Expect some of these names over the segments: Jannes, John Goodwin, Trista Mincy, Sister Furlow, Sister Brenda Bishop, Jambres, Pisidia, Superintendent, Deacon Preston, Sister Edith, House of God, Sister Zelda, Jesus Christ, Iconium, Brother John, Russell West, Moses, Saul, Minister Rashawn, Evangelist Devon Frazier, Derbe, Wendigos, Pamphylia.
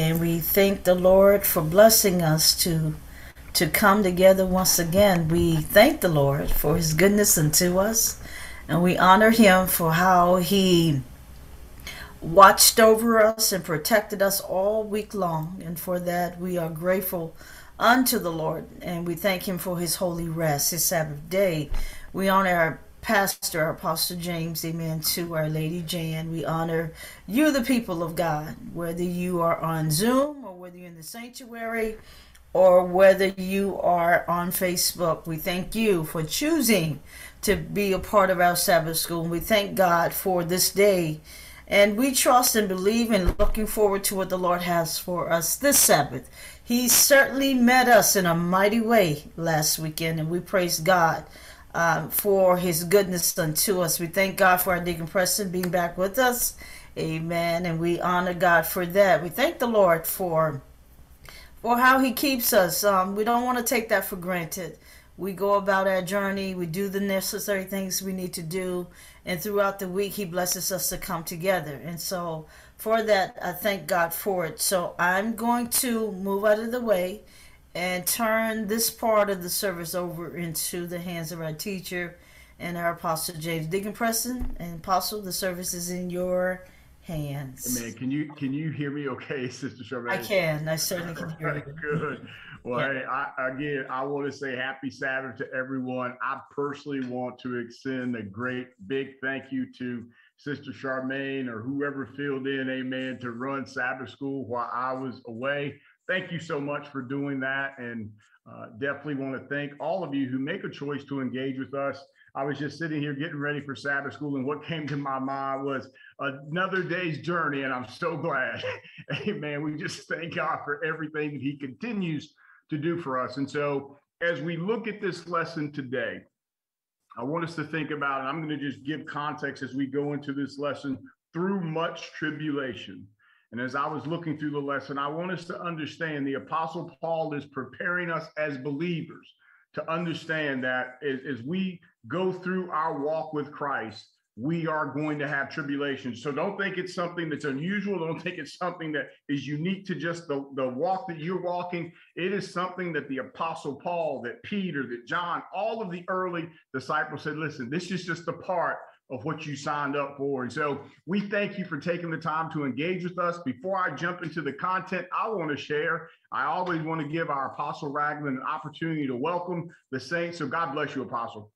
And we thank the Lord for blessing us to come together once again. We thank the Lord for his goodness unto us, and we honor him for how he watched over us and protected us all week long. And for that, we are grateful unto the Lord, and we thank him for his holy rest, his Sabbath day. We honor our pastor, our Apostle James, amen, to Our Lady Jan. We honor you, the people of God, whether you are on Zoom or whether you're in the sanctuary or whether you are on Facebook. We thank you for choosing to be a part of our Sabbath school. We thank God for this day, and we trust and believe and looking forward to what the Lord has for us this Sabbath. He certainly met us in a mighty way last weekend, and we praise God for his goodness unto us. We thank God for our Deacon Preston being back with us, amen, and we honor God for that. We thank the Lord for how he keeps us. We don't want to take that for granted. We go about our journey, we do the necessary things we need to do, and throughout the week he blesses us to come together. And so for that, I thank God for it. So I'm going to move out of the way and turn this part of the service over into the hands of our teacher and our Apostle James. Deacon Preston and Apostle, the service is in your hands. Amen. Can you hear me okay, Sister Charmaine? I can. I certainly can hear you. Good. Well, yeah. Hey, I want to say happy Sabbath to everyone. I personally want to extend a great big thank you to Sister Charmaine or whoever filled in, amen, to run Sabbath school while I was away. Thank you so much for doing that, and definitely want to thank all of you who make a choice to engage with us. I was just sitting here getting ready for Sabbath school, and what came to my mind was another day's journey, and I'm so glad. Amen. We just thank God for everything that he continues to do for us. And so as we look at this lesson today, I want us to think about, and I'm going to just give context as we go into this lesson, through much tribulation. And as I was looking through the lesson, I want us to understand the Apostle Paul is preparing us as believers to understand that as we go through our walk with Christ, we are going to have tribulation. So don't think it's something that's unusual. Don't think it's something that is unique to just the walk that you're walking. It is something that the Apostle Paul, that Peter, that John, all of the early disciples said, listen, this is just a part of what you signed up for. And so we thank you for taking the time to engage with us. Before I jump into the content I want to share, I always want to give our Apostle Ragland an opportunity to welcome the saints. So God bless you, Apostle.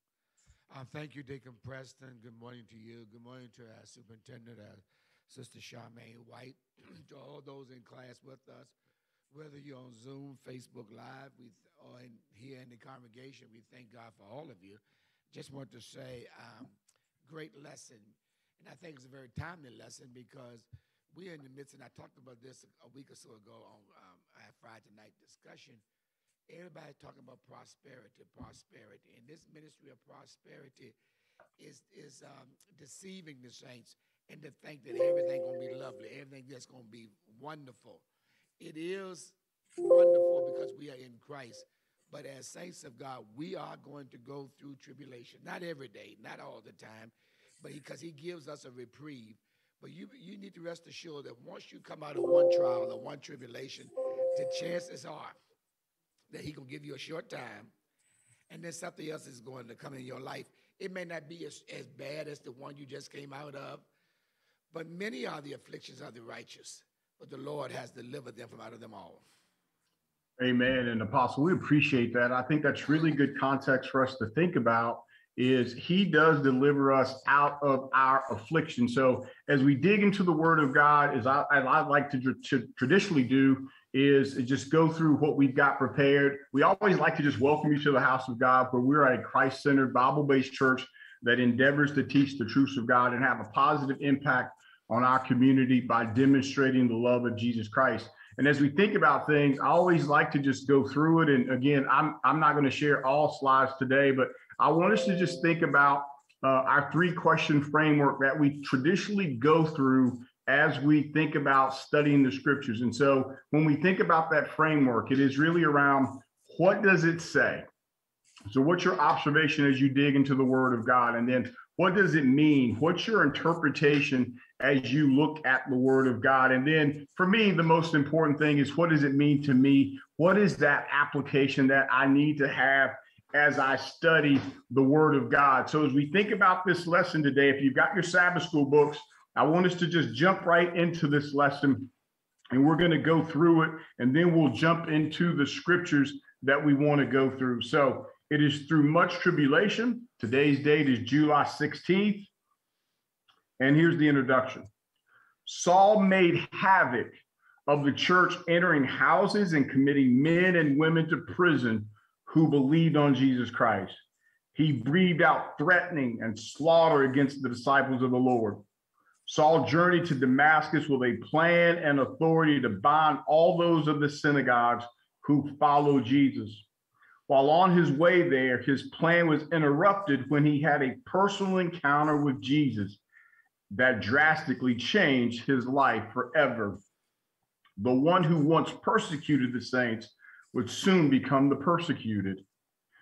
Thank you, Deacon Preston. Good morning to you. Good morning to our superintendent, our Sister Charmaine White, to all those in class with us, whether you're on Zoom, Facebook Live, or here in the congregation. We thank God for all of you. Just want to say, great lesson, and I think it's a very timely lesson because we're in the midst, and I talked about this a week or so ago on our Friday night discussion. Everybody's talking about prosperity, and this ministry of prosperity is deceiving the saints and to think that everything's going to be lovely, everything that's going to be wonderful. It is wonderful because we are in Christ. But as saints of God, we are going to go through tribulation. Not every day, not all the time, but because he gives us a reprieve. But you need to rest assured that once you come out of one trial or one tribulation, the chances are that he going to give you a short time, and then something else is going to come in your life. It may not be as bad as the one you just came out of, but many are the afflictions of the righteous, but the Lord has delivered them from out of them all. Amen. And Apostle, we appreciate that. I think that's really good context for us to think about is he does deliver us out of our affliction. So as we dig into the word of God, as I like to traditionally do, is just go through what we've got prepared. We always like to just welcome you to the house of God, where we're a Christ-centered, Bible-based church that endeavors to teach the truths of God and have a positive impact on our community by demonstrating the love of Jesus Christ. And as we think about things, I always like to just go through it. And again, I'm not going to share all slides today, but I want us to just think about our three-question framework that we traditionally go through as we think about studying the scriptures. And so when we think about that framework, it is really around, what does it say? So what's your observation as you dig into the word of God? And then What does it mean? What's your interpretation as you look at the Word of God? And then for me, the most important thing is, what does it mean to me? What is that application that I need to have as I study the Word of God? So as we think about this lesson today, if you've got your Sabbath school books, I want us to just jump right into this lesson, and we're going to go through it, and then we'll jump into the scriptures that we want to go through. So it is through much tribulation. Today's date is July 16th. And here's the introduction. Saul made havoc of the church, entering houses and committing men and women to prison who believed on Jesus Christ. He breathed out threatening and slaughter against the disciples of the Lord. Saul journeyed to Damascus with a plan and authority to bind all those of the synagogues who follow Jesus. While on his way there, his plan was interrupted when he had a personal encounter with Jesus that drastically changed his life forever. The one who once persecuted the saints would soon become the persecuted.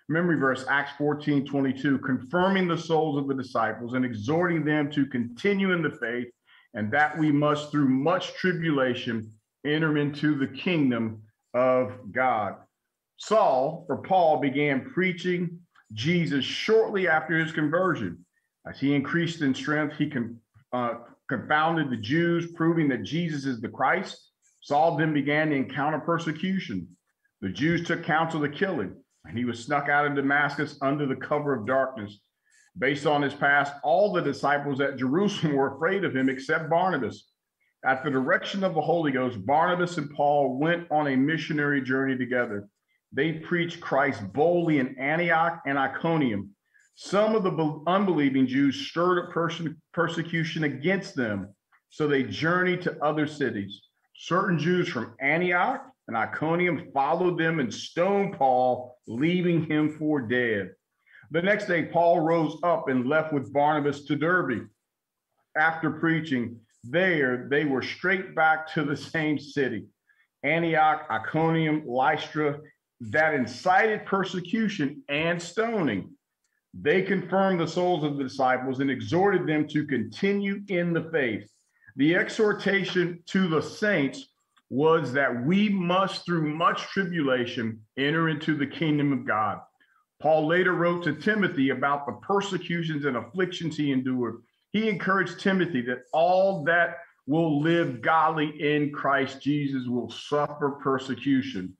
Memory verse, Acts 14:22, confirming the souls of the disciples and exhorting them to continue in the faith, and that we must through much tribulation enter into the kingdom of God. Saul, or Paul, began preaching Jesus shortly after his conversion. As he increased in strength, he confounded the Jews, proving that Jesus is the Christ. Saul then began to encounter persecution. The Jews took counsel to kill him, and he was snuck out of Damascus under the cover of darkness. Based on his past, all the disciples at Jerusalem were afraid of him except Barnabas. At the direction of the Holy Ghost, Barnabas and Paul went on a missionary journey together. They preached Christ boldly in Antioch and Iconium. Some of the unbelieving Jews stirred up persecution against them, so they journeyed to other cities. Certain Jews from Antioch and Iconium followed them and stoned Paul, leaving him for dead. The next day, Paul rose up and left with Barnabas to Derbe. After preaching there, they were straight back to the same city, Antioch, Iconium, Lystra, that incited persecution and stoning. They confirmed the souls of the disciples and exhorted them to continue in the faith. The exhortation to the saints was that we must, through much tribulation, enter into the kingdom of God. Paul later wrote to Timothy about the persecutions and afflictions he endured. He encouraged Timothy that all that will live godly in Christ Jesus will suffer persecution.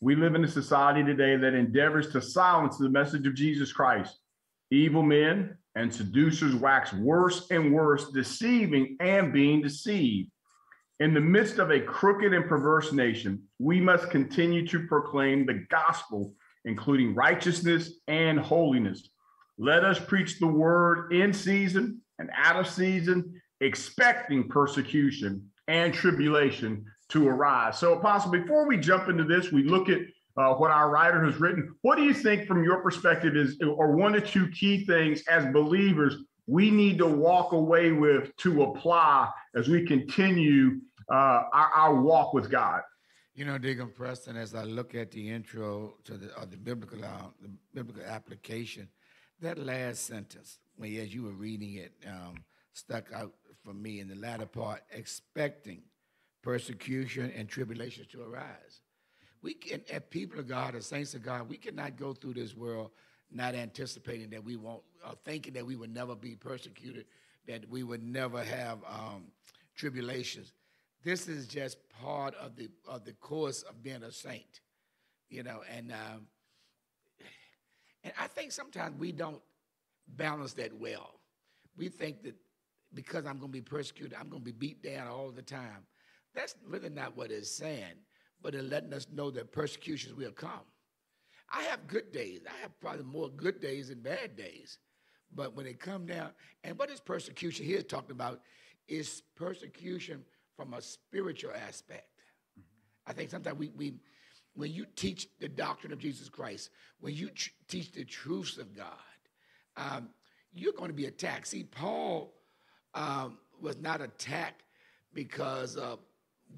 We live in a society today that endeavors to silence the message of Jesus Christ. Evil men and seducers wax worse and worse, deceiving and being deceived. In the midst of a crooked and perverse nation, we must continue to proclaim the gospel, including righteousness and holiness. Let us preach the word in season and out of season, expecting persecution and tribulation to arise. So, Apostle, before we jump into this, we look at what our writer has written. What do you think, from your perspective, are one or two key things as believers we need to walk away with to apply as we continue our walk with God? You know, Deacon Preston, as I look at the intro to the biblical application, that last sentence, as you were reading it, stuck out for me in the latter part, expecting persecution and tribulation to arise. We can, as people of God, as saints of God, we cannot go through this world not anticipating that we won't, thinking that we would never be persecuted, that we would never have tribulations. This is just part of the course of being a saint, you know. And I think sometimes we don't balance that well. We think that because I'm going to be persecuted, I'm going to be beat down all the time. That's really not what it's saying, but it's letting us know that persecutions will come. I have good days. I have probably more good days than bad days. But when they come down, and what is persecution here talking about is persecution from a spiritual aspect. Mm-hmm. I think sometimes we when you teach the doctrine of Jesus Christ, when you teach the truths of God, you're going to be attacked. See, Paul was not attacked because of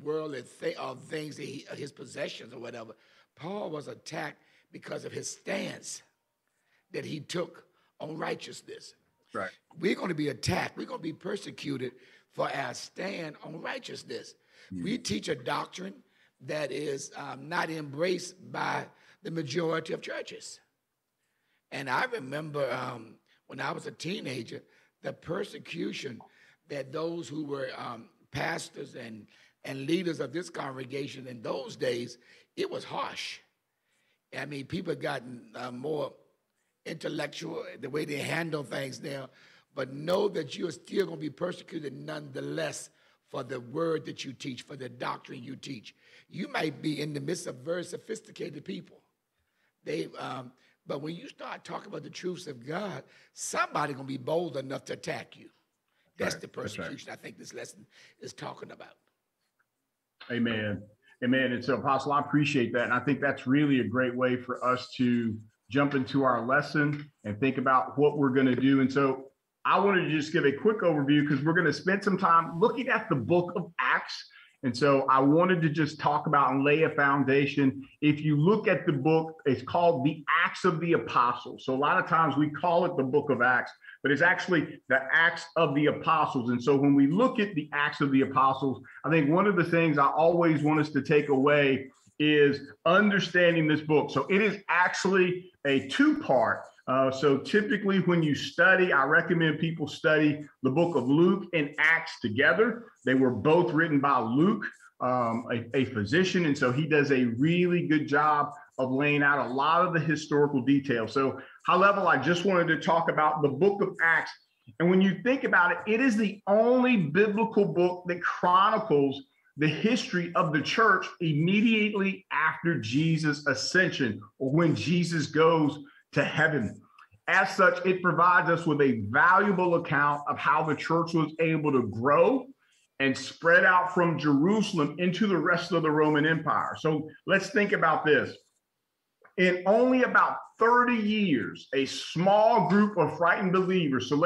worldly things, his possessions or whatever. Paul was attacked because of his stance that he took on righteousness. Right. We're going to be attacked. We're going to be persecuted for our stand on righteousness. Mm-hmm. We teach a doctrine that is not embraced by the majority of churches. And I remember when I was a teenager, the persecution that those who were pastors and leaders of this congregation in those days, it was harsh. I mean, people had gotten more intellectual, the way they handle things now, but know that you're still going to be persecuted nonetheless for the word that you teach, for the doctrine you teach. You might be in the midst of very sophisticated people. But when you start talking about the truths of God, somebody's going to be bold enough to attack you. That's right. The persecution. That's right. I think this lesson is talking about. Amen. Amen. And so, Apostle, I appreciate that. And I think that's really a great way for us to jump into our lesson and think about what we're going to do. And so I wanted to just give a quick overview because we're going to spend some time looking at the book of Acts. And so I wanted to just talk about and lay a foundation. If you look at the book, it's called the Acts of the Apostles. So a lot of times we call it the book of Acts, but it's actually the Acts of the Apostles. And so when we look at the Acts of the Apostles, I think one of the things I always want us to take away is understanding this book. So it is actually a two-part. So typically when you study, I recommend people study the book of Luke and Acts together. They were both written by Luke, a physician. And so he does a really good job of laying out a lot of the historical details. So high level, I just wanted to talk about the book of Acts. And when you think about it, it is the only biblical book that chronicles the history of the church immediately after Jesus' ascension or when Jesus goes to heaven. As such, it provides us with a valuable account of how the church was able to grow and spread out from Jerusalem into the rest of the Roman Empire. So let's think about this. In only about 30 years, a small group of frightened believers. So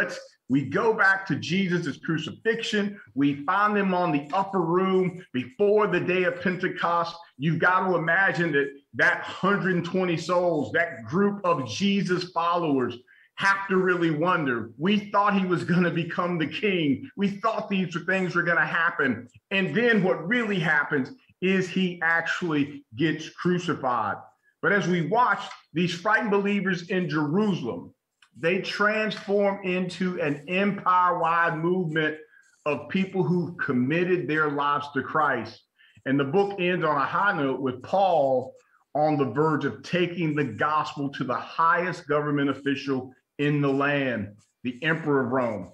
we go back to Jesus' crucifixion. We find them on the upper room before the day of Pentecost. You've got to imagine that 120 souls, that group of Jesus followers, have to really wonder. We thought he was going to become the king. We thought these things were going to happen. And then what really happens is he actually gets crucified. But as we watch these frightened believers in Jerusalem, they transform into an empire-wide movement of people who committed their lives to Christ. And the book ends on a high note with Paul on the verge of taking the gospel to the highest government official in the land, the Emperor of Rome.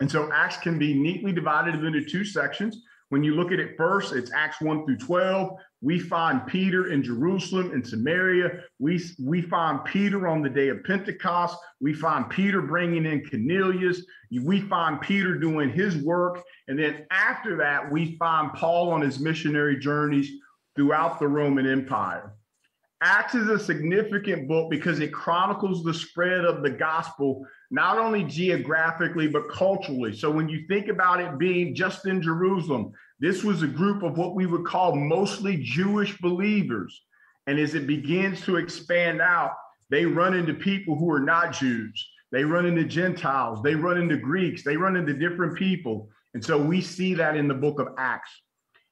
And so Acts can be neatly divided into two sections. When you look at it first, it's Acts 1 through 12. We find Peter in Jerusalem and Samaria. We find Peter on the day of Pentecost. We find Peter bringing in Cornelius. We find Peter doing his work. And then after that, we find Paul on his missionary journeys throughout the Roman Empire. Acts is a significant book because it chronicles the spread of the gospel, not only geographically, but culturally. So when you think about it being just in Jerusalem, this was a group of what we would call mostly Jewish believers. And as it begins to expand out, they run into people who are not Jews. They run into Gentiles. They run into Greeks. They run into different people. And so we see that in the book of Acts.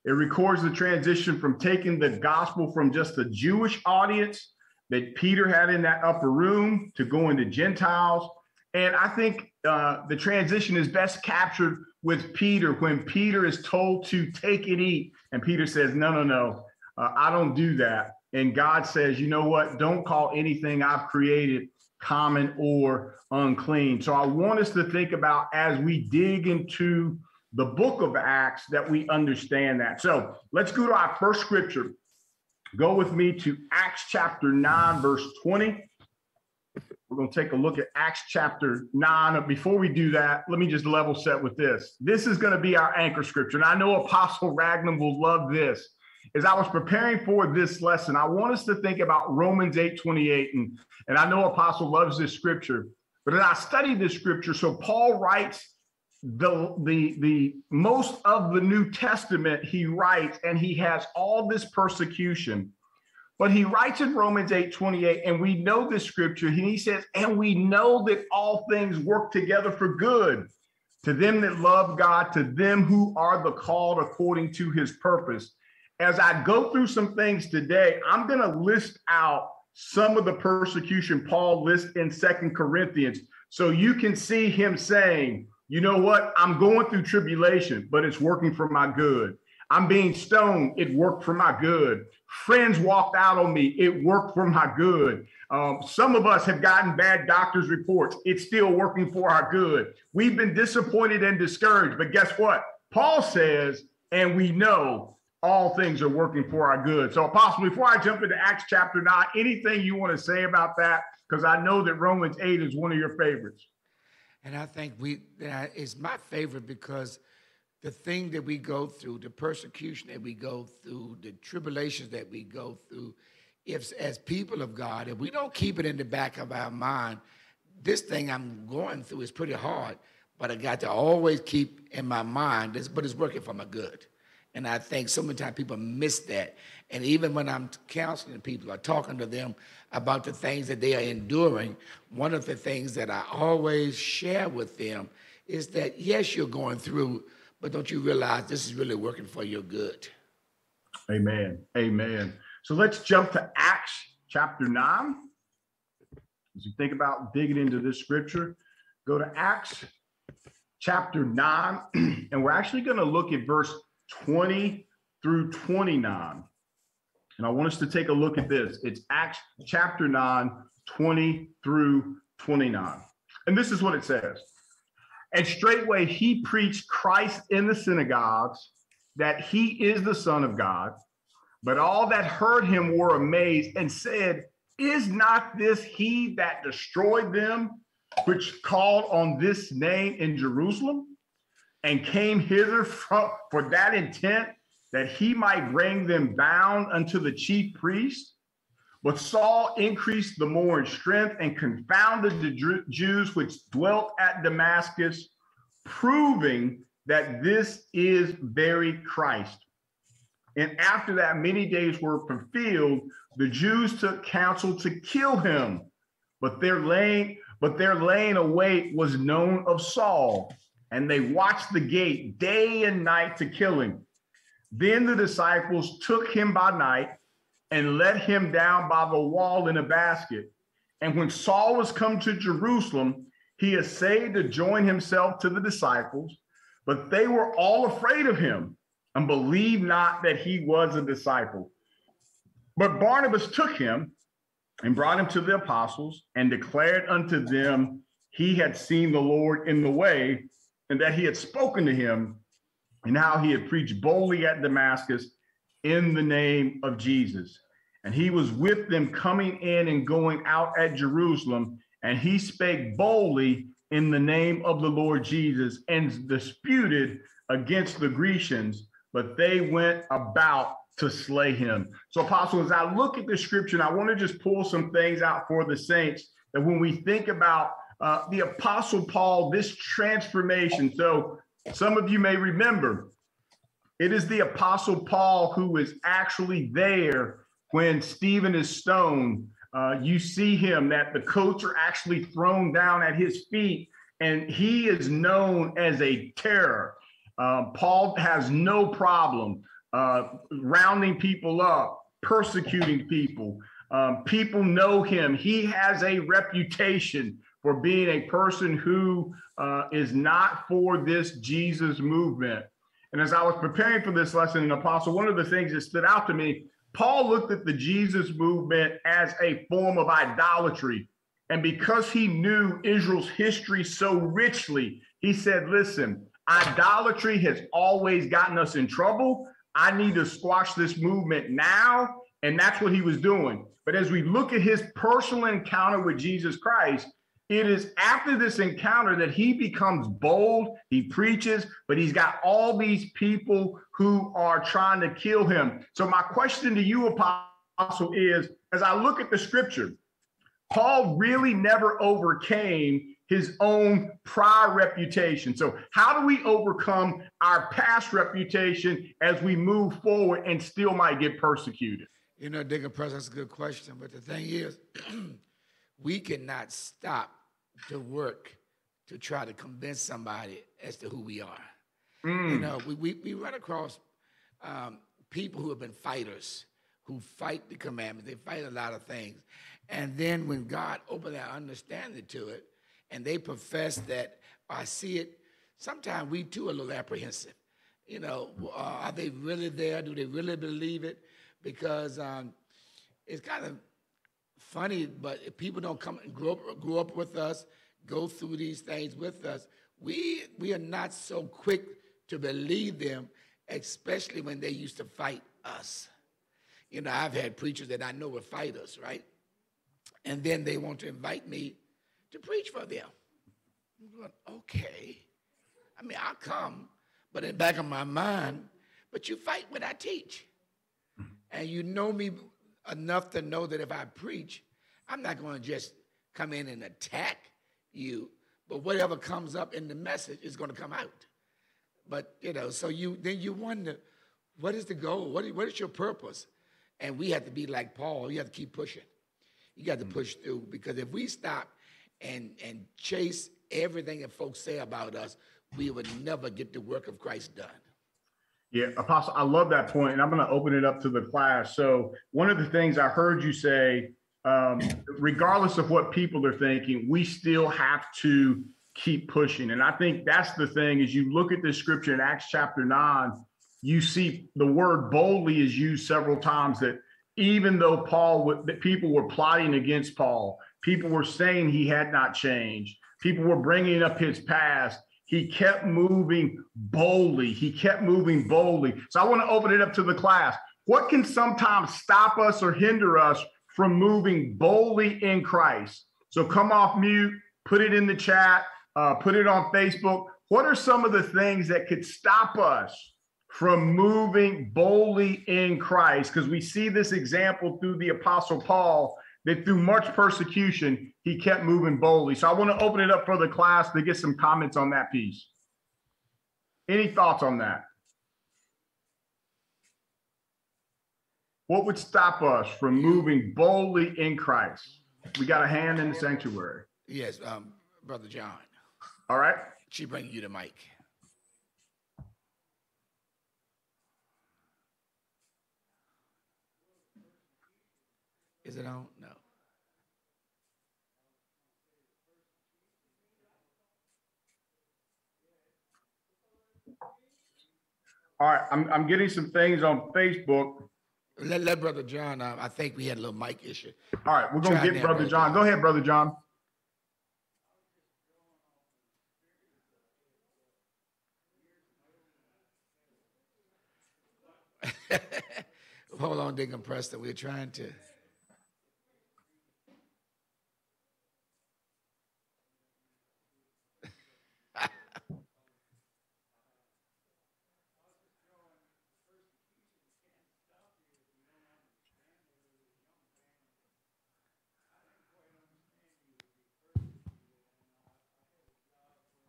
It records the transition from taking the gospel from just the Jewish audience that Peter had in that upper room to going to Gentiles. And I think the transition is best captured with Peter when Peter is told to take and eat. And Peter says, no, I don't do that. And God says, you know what? Don't call anything I've created common or unclean. So I want us to think about, as we dig into the book of Acts, that we understand that. So let's go to our first scripture. Go with me to Acts chapter 9, verse 20. We're going to take a look at Acts chapter 9. Before we do that, let me just level set with this. This is going to be our anchor scripture. And I know Apostle Ragland will love this. As I was preparing for this lesson, I want us to think about Romans 8:28. And I know Apostle loves this scripture. But as I studied this scripture, so Paul writes the most of the New Testament, he writes, and he has all this persecution. But he writes in Romans 8:28, and we know this scripture, and he says, and we know that all things work together for good to them that love God, to them who are the called according to his purpose. As I go through some things today, I'm going to list out some of the persecution Paul lists in 2 Corinthians. So you can see him saying, you know what? I'm going through tribulation, but it's working for my good. I'm being stoned. It worked for my good. Friends walked out on me. It worked for my good. Some of us have gotten bad doctor's reports. It's still working for our good. We've been disappointed and discouraged, but guess what? Paul says, and we know all things are working for our good. So Apostle, before I jump into Acts chapter 9, anything you want to say about that? Because I know that Romans 8 is one of your favorites. And I think it's my favorite because the thing that we go through, the persecution that we go through, the tribulations that we go through, if as people of God, if we don't keep it in the back of our mind, this thing I'm going through is pretty hard, but I got to always keep in my mind this, but it's working for my good. And I think so many times people miss that. And even when I'm counseling people or talking to them about the things that they are enduring, one of the things that I always share with them is that, yes, you're going through, but don't you realize this is really working for your good? Amen. Amen. So let's jump to Acts chapter 9. As you think about digging into this scripture, go to Acts chapter 9, and we're actually going to look at verse 20 through 29. And I want us to take a look at this. It's Acts chapter 9, 20 through 29. And this is what it says. And straightway he preached Christ in the synagogues, that he is the Son of God. But all that heard him were amazed and said, is not this he that destroyed them, which called on this name in Jerusalem, and came hither for that intent, that he might bring them down unto the chief priests? But Saul increased the more in strength and confounded the Jews which dwelt at Damascus, proving that this is very Christ. And after that, many days were fulfilled. The Jews took counsel to kill him, but their laying await was known of Saul, and they watched the gate day and night to kill him. Then the disciples took him by night and let him down by the wall in a basket. And when Saul was come to Jerusalem, he essayed to join himself to the disciples, but they were all afraid of him and believed not that he was a disciple. But Barnabas took him and brought him to the apostles and declared unto them he had seen the Lord in the way, and that he had spoken to him, and how he had preached boldly at Damascus in the name of Jesus. And he was with them coming in and going out at Jerusalem, and he spake boldly in the name of the Lord Jesus, and disputed against the Grecians, but they went about to slay him. So, Apostle, as I look at this scripture, and I want to just pull some things out for the saints, that when we think about the Apostle Paul, this transformation. So some of you may remember, it is the Apostle Paul who is actually there when Stephen is stoned. You see him, that the coats are actually thrown down at his feet, and he is known as a terror. Paul has no problem rounding people up, persecuting people. People know him. He has a reputation for being a person who is not for this Jesus movement. And as I was preparing for this lesson in Apostle, one of the things that stood out to me, Paul looked at the Jesus movement as a form of idolatry. And because he knew Israel's history so richly, he said, listen, idolatry has always gotten us in trouble. I need to squash this movement now. And that's what he was doing. But as we look at his personal encounter with Jesus Christ, it is after this encounter that he becomes bold, he preaches, but he's got all these people who are trying to kill him. So my question to you, Apostle, is, as I look at the scripture, Paul really never overcame his own prior reputation. So how do we overcome our past reputation as we move forward and still might get persecuted? You know, Deacon Preston, that's a good question. But the thing is, we cannot stop the work to try to convince somebody as to who we are. Mm. You know, we run across people who have been fighters, who fight the commandments. They fight a lot of things. And then when God opened our understanding to it, and they profess that, I see it, sometimes we too are a little apprehensive. You know, are they really there? Do they really believe it? Because it's kind of funny, but if people don't come and grow up with us, go through these things with us, we are not so quick to believe them, especially when they used to fight us. You know, I've had preachers that I know were fighters, right? And then they want to invite me to preach for them. I'm going, okay. I mean, I'll come, but in the back of my mind, but you fight when I teach. And you know me enough to know that if I preach, I'm not going to just come in and attack you, but whatever comes up in the message is going to come out. But, you know, so then you wonder, what is the goal? What is your purpose? And we have to be like Paul. You have to keep pushing. You got to push through, because if we stop and chase everything that folks say about us, we would never get the work of Christ done. Yeah, Apostle, I love that point, and I'm going to open it up to the class. So one of the things I heard you say, regardless of what people are thinking, we still have to keep pushing. And I think that's the thing. As you look at this scripture in Acts chapter 9, you see the word boldly is used several times, that even though people were plotting against Paul, people were saying he had not changed, people were bringing up his past, he kept moving boldly. He kept moving boldly. So I want to open it up to the class. What can sometimes stop us or hinder us from moving boldly in Christ? So come off mute, put it in the chat, put it on Facebook. What are some of the things that could stop us from moving boldly in Christ? Because we see this example through the Apostle Paul, that through much persecution, he kept moving boldly. So I want to open it up for the class to get some comments on that piece. Any thoughts on that? What would stop us from moving boldly in Christ? We got a hand in the sanctuary. Yes, Brother John. All right. She brings you the mic. Is it on? No. All right, I'm getting some things on Facebook. Let Brother John, I think we had a little mic issue. All right, we're going to get Brother John. Go ahead, Brother John. Hold on, Deacon Preston. We're trying to...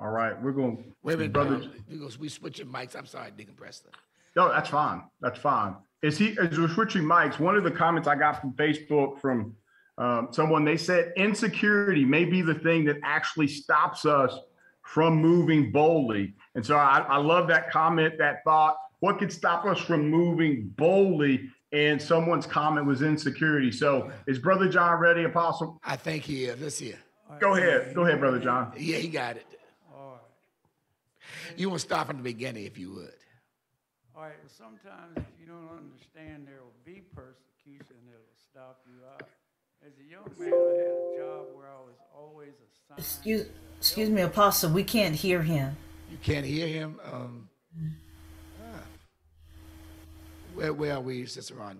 All right, we're going. Wait a minute, brother. We switching mics. I'm sorry, Deacon Preston. No, that's fine. That's fine. As we're switching mics, one of the comments I got from Facebook from someone, they said insecurity may be the thing that actually stops us from moving boldly. And so I love that comment, that thought. What could stop us from moving boldly? And someone's comment was insecurity. So is Brother John ready, Apostle? I think he is. Let's hear. Go ahead. Go ahead, Brother John. Yeah, he got it. You will stop in the beginning if you would. All right. Well, sometimes if you don't understand, there will be persecution that will stop you up. As a young man, I had a job where I was always assigned. Excuse me, Apostle. We can't hear him. You can't hear him. Where are we, Sister Rhonda?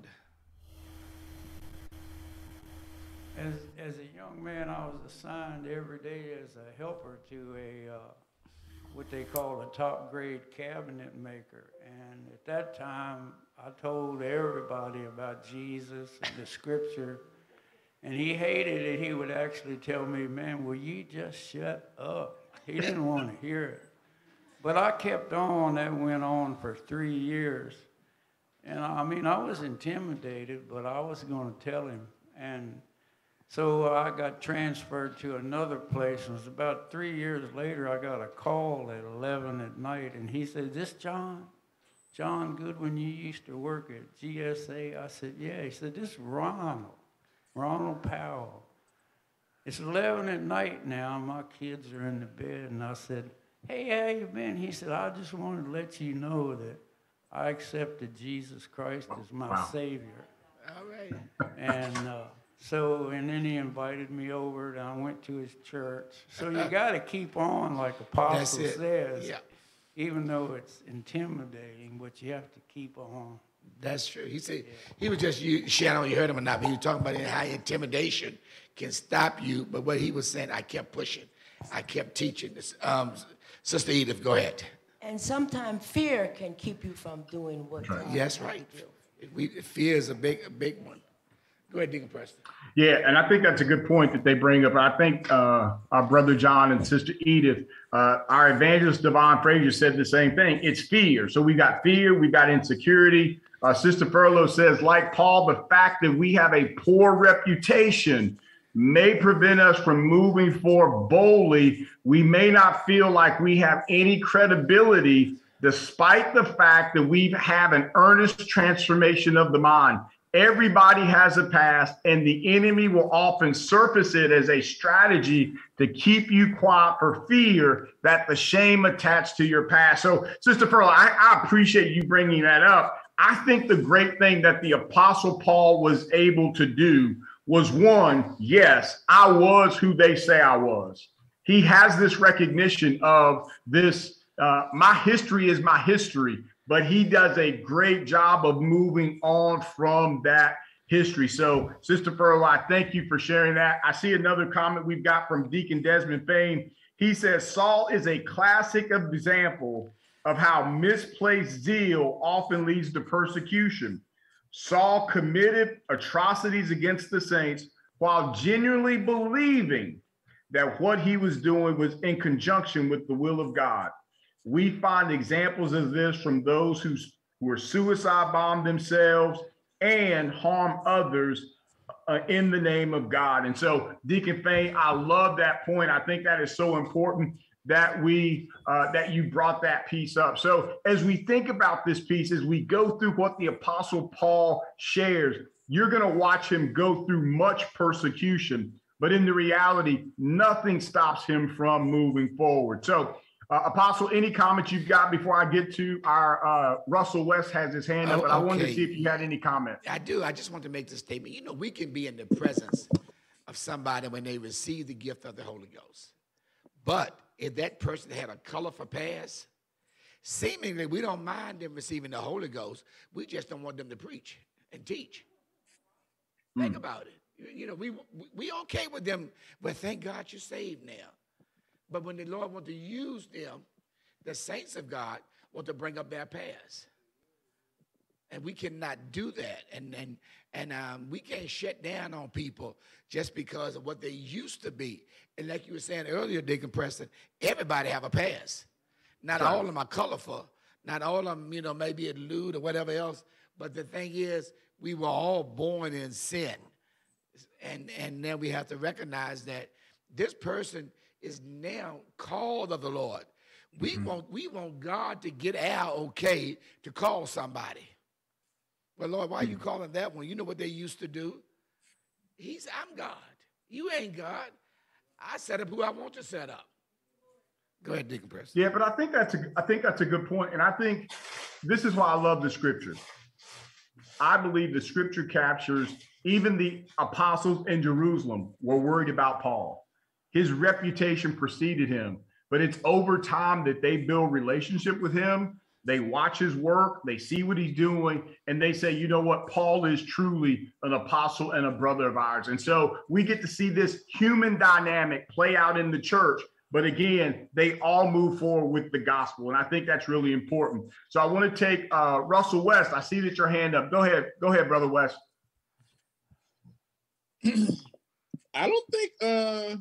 As a young man, I was assigned every day as a helper to a. What they call a top grade cabinet maker. And at that time, I told everybody about Jesus and the scripture. And he hated it. He would actually tell me, man, will you just shut up? He didn't want to hear it. But I kept on. That went on for 3 years. And I mean, I was intimidated, but I was going to tell him. And so I got transferred to another place. It was about 3 years later, I got a call at 11 at night, and he said, "This John Goodwin, you used to work at GSA?" I said, "Yeah." He said, "This is Ronald Powell. It's 11 at night now, my kids are in the bed." And I said, "Hey, how you been?" He said, "I just wanted to let you know that I accepted Jesus Christ as my Savior." All right. And then he invited me over, and I went to his church. So you got to keep on, like Apostle says, even though it's intimidating, but you have to keep on. That's true. He said he was just, Shannon, you heard him or not, but he was talking about how intimidation can stop you. But what he was saying, I kept pushing. I kept teaching this. Sister Edith, go ahead. And sometimes fear can keep you from doing what God wants you to do. Fear is a big one. Go ahead, Deacon Preston. Yeah, and I think that's a good point that they bring up. I think our brother John and Sister Edith, our evangelist Devon Frazier said the same thing. It's fear. So we got fear, we got insecurity. Sister Furlow says, like Paul, the fact that we have a poor reputation may prevent us from moving forward boldly. We may not feel like we have any credibility, despite the fact that we have an earnest transformation of the mind. Everybody has a past, and the enemy will often surface it as a strategy to keep you quiet for fear that the shame attached to your past. So, Sister Pearl, I appreciate you bringing that up. I think the great thing that the Apostle Paul was able to do was one, yes, I was who they say I was. He has this recognition of this, my history is my history, but he does a great job of moving on from that history. So, Sister Furlow, I thank you for sharing that. I see another comment we've got from Deacon Desmond Fane. He says, Saul is a classic example of how misplaced zeal often leads to persecution. Saul committed atrocities against the saints while genuinely believing that what he was doing was in conjunction with the will of God. We find examples of this from those who were suicide bombed themselves and harm others in the name of God. And so, Deacon Fane, I love that point. I think that is so important that you brought that piece up. So as we think about this piece, as we go through what the Apostle Paul shares, you're going to watch him go through much persecution, but in the reality, nothing stops him from moving forward. So Apostle, any comments you've got before I get to our Russell West has his hand up, and I wanted to see if you had any comments. I do. I just want to make this statement. You know, we can be in the presence of somebody when they receive the gift of the Holy Ghost, but if that person had a colorful past, seemingly we don't mind them receiving the Holy Ghost. We just don't want them to preach and teach. Think about it. You know, we okay with them, but thank God you're saved now. But when the Lord wants to use them, the saints of God want to bring up their past. And we cannot do that. And we can't shut down on people just because of what they used to be. And like you were saying earlier, Deacon Preston, everybody have a past. Not all of them are colorful. Not all of them, you know, maybe a lewd or whatever else. But the thing is, we were all born in sin. And then we have to recognize that this person is now called of the Lord. We want God to get our okay to call somebody. But Lord, why are you calling that one? You know what they used to do? I'm God. You ain't God. I set up who I want to set up. Go ahead, Deacon Preston. Yeah, but I think that's a good point. And I think this is why I love the scripture. I believe the scripture captures even the apostles in Jerusalem were worried about Paul. His reputation preceded him, but it's over time that they build relationship with him. They watch his work, they see what he's doing, and they say, you know what, Paul is truly an apostle and a brother of ours. And so we get to see this human dynamic play out in the church. But again, they all move forward with the gospel. And I think that's really important. So I want to take Russell West. I see that your hand up. Go ahead, Brother West. I don't think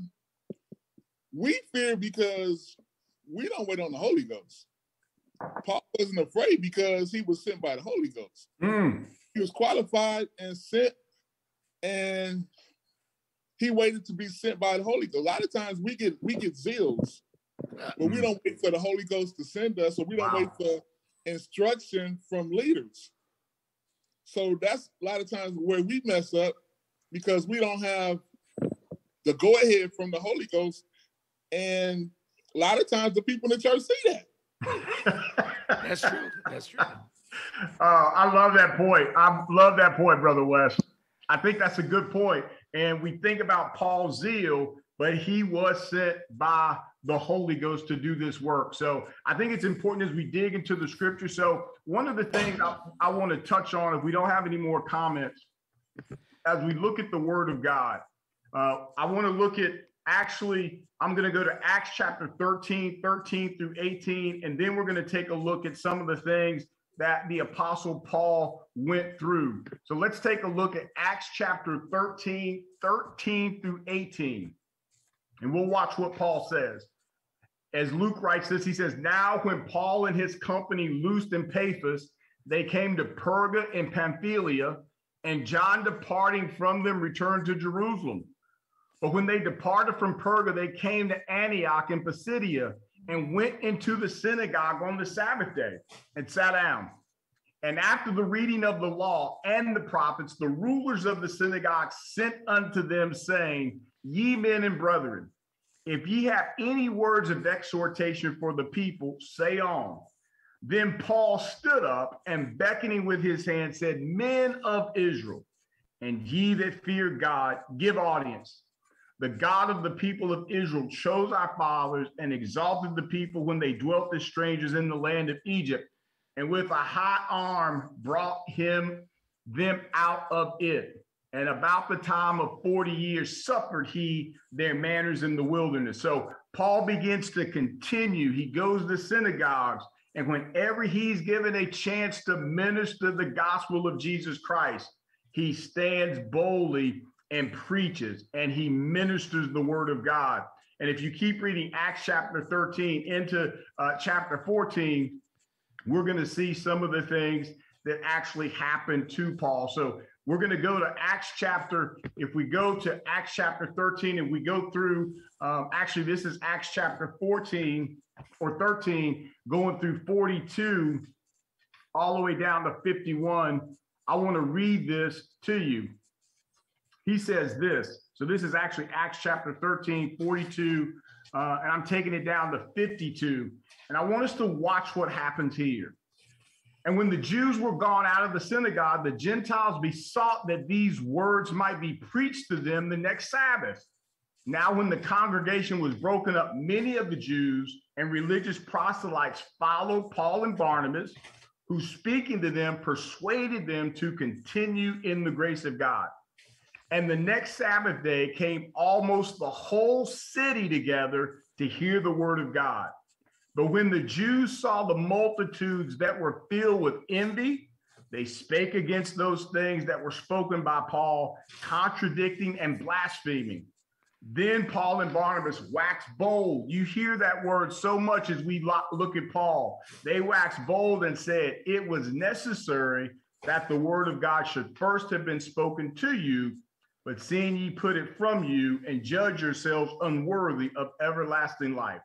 we fear because we don't wait on the Holy Ghost. Paul wasn't afraid because he was sent by the Holy Ghost. Mm. He was qualified and sent, and he waited to be sent by the Holy Ghost. A lot of times we get zeals, but we don't wait for the Holy Ghost to send us, or we don't wait for instruction from leaders. So that's a lot of times where we mess up, because we don't have the go-ahead from the Holy Ghost. And a lot of times the people in the church see that. That's true. That's true. I love that point. I love that point, Brother West. I think that's a good point. And we think about Paul's zeal, but he was sent by the Holy Ghost to do this work. So I think it's important as we dig into the scripture. So one of the things I want to touch on, if we don't have any more comments, as we look at the word of God, I want to look at, actually, I'm going to go to Acts chapter 13 through 18, and then we're going to take a look at some of the things that the Apostle Paul went through. So let's take a look at Acts chapter 13 through 18. And we'll watch what Paul says. As Luke writes this, he says, "Now when Paul and his company loosed in Paphos, they came to Perga in Pamphylia, and John, departing from them, returned to Jerusalem. But when they departed from Perga, they came to Antioch in Pisidia, and went into the synagogue on the Sabbath day, and sat down. And after the reading of the law and the prophets, the rulers of the synagogue sent unto them, saying, Ye men and brethren, if ye have any words of exhortation for the people, say on. Then Paul stood up, and beckoning with his hand said, Men of Israel, and ye that fear God, give audience. The God of the people of Israel chose our fathers and exalted the people when they dwelt as strangers in the land of Egypt, and with a high arm brought them out of it. And about the time of 40 years suffered he their manners in the wilderness." So Paul begins to continue. He goes to synagogues, and whenever he's given a chance to minister the gospel of Jesus Christ, he stands boldly and preaches, and he ministers the word of God. And if you keep reading Acts chapter 13 into chapter 14, we're going to see some of the things that actually happened to Paul. So we're going to go to Acts chapter, if we go to Acts chapter 13 and we go through, actually this is Acts chapter 14 or 13, going through 42 all the way down to 51. I want to read this to you. He says this. So this is actually Acts chapter 13, 42, and I'm taking it down to 52. And I want us to watch what happens here. "And when the Jews were gone out of the synagogue, the Gentiles besought that these words might be preached to them the next Sabbath. Now when the congregation was broken up, many of the Jews and religious proselytes followed Paul and Barnabas, who, speaking to them, persuaded them to continue in the grace of God. And the next Sabbath day came almost the whole city together to hear the word of God. But when the Jews saw the multitudes that were filled with envy, they spake against those things that were spoken by Paul, contradicting and blaspheming. Then Paul and Barnabas waxed bold." You hear that word so much as we look at Paul. "They waxed bold and said, It was necessary that the word of God should first have been spoken to you, but seeing ye put it from you and judge yourselves unworthy of everlasting life,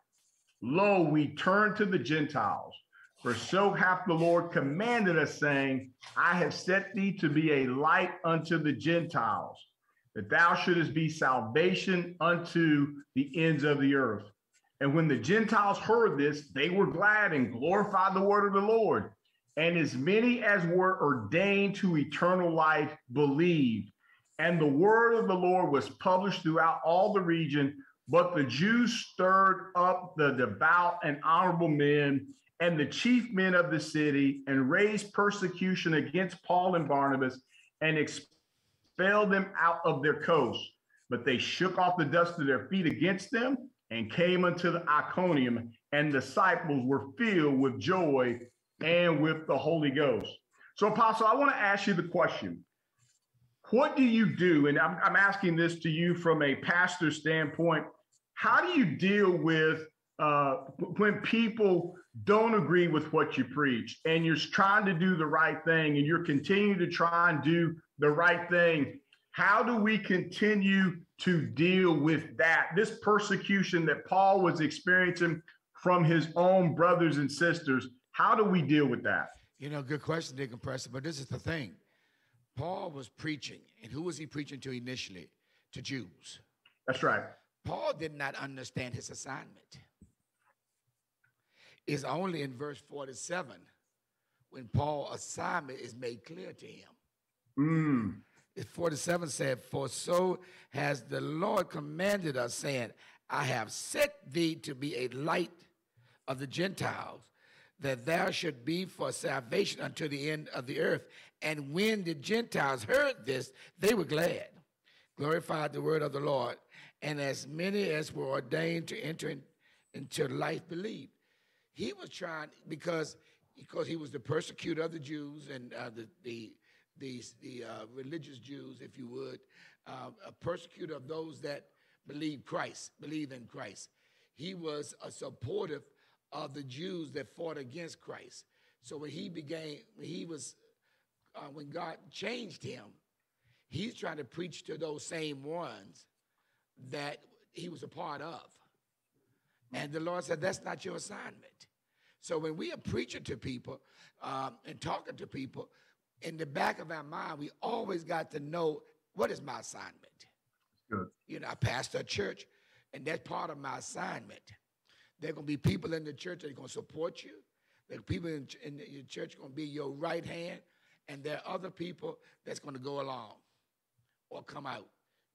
lo, we turn to the Gentiles. For so hath the Lord commanded us, saying, I have set thee to be a light unto the Gentiles, that thou shouldest be salvation unto the ends of the earth. And when the Gentiles heard this, they were glad and glorified the word of the Lord. And as many as were ordained to eternal life believed. And the word of the Lord was published throughout all the region, but the Jews stirred up the devout and honorable men and the chief men of the city, and raised persecution against Paul and Barnabas, and expelled them out of their coast. But they shook off the dust of their feet against them, and came unto the Iconium, and the disciples were filled with joy and with the Holy Ghost." So, Apostle, I want to ask you the question. What do you do? And I'm asking this to you from a pastor standpoint. How do you deal with when people don't agree with what you preach, and you're trying to do the right thing, and you're continuing to try and do the right thing, how do we continue to deal with that? This persecution that Paul was experiencing from his own brothers and sisters, how do we deal with that? You know, good question, Deacon Preston, but this is the thing. Paul was preaching, and who was he preaching to initially? To Jews. That's right. Paul did not understand his assignment. It's only in verse 47 when Paul's assignment is made clear to him. Mm. 47 said, "For so has the Lord commanded us, saying, I have set thee to be a light of the Gentiles, that thou should be for salvation unto the end of the earth." And when the Gentiles heard this, they were glad, glorified the word of the Lord, and as many as were ordained to enter into life believed. He was trying, because he was the persecutor of the Jews and the religious Jews, if you would, a persecutor of those that believe in Christ. He was a supportive of the Jews that fought against Christ. So when he began, when God changed him, he's trying to preach to those same ones that he was a part of. And the Lord said, that's not your assignment. So when we are preaching to people and talking to people, in the back of our mind, we always got to know, what is my assignment? Good. You know, I pastor a church, and that's part of my assignment. There are going to be people in the church that are going to support you. There are people in your church going to be your right hand, and there are other people that's going to go along or come out,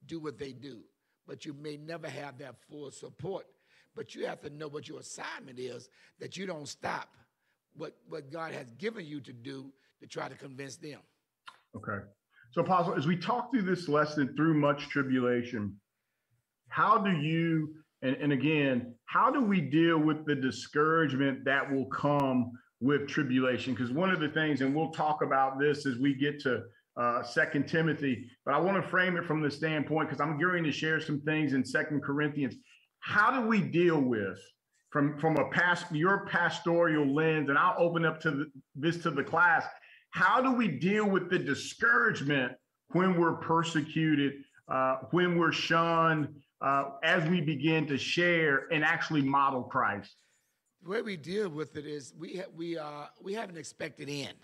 do what they do. But you may never have that full support. But you have to know what your assignment is, that you don't stop what God has given you to do to try to convince them. Okay. So, Apostle, as we talk through this lesson, through much tribulation, how do you, and again, how do we deal with the discouragement that will come with tribulation? Because one of the things, and we'll talk about this as we get to 2 Timothy, but I want to frame it from the standpoint, because I'm going to share some things in 2 Corinthians. How do we deal with, from a your pastoral lens, and I'll open up to this to the class, how do we deal with the discouragement when we're persecuted, when we're shunned, as we begin to share and actually model Christ? The way we deal with it is we have an expected end.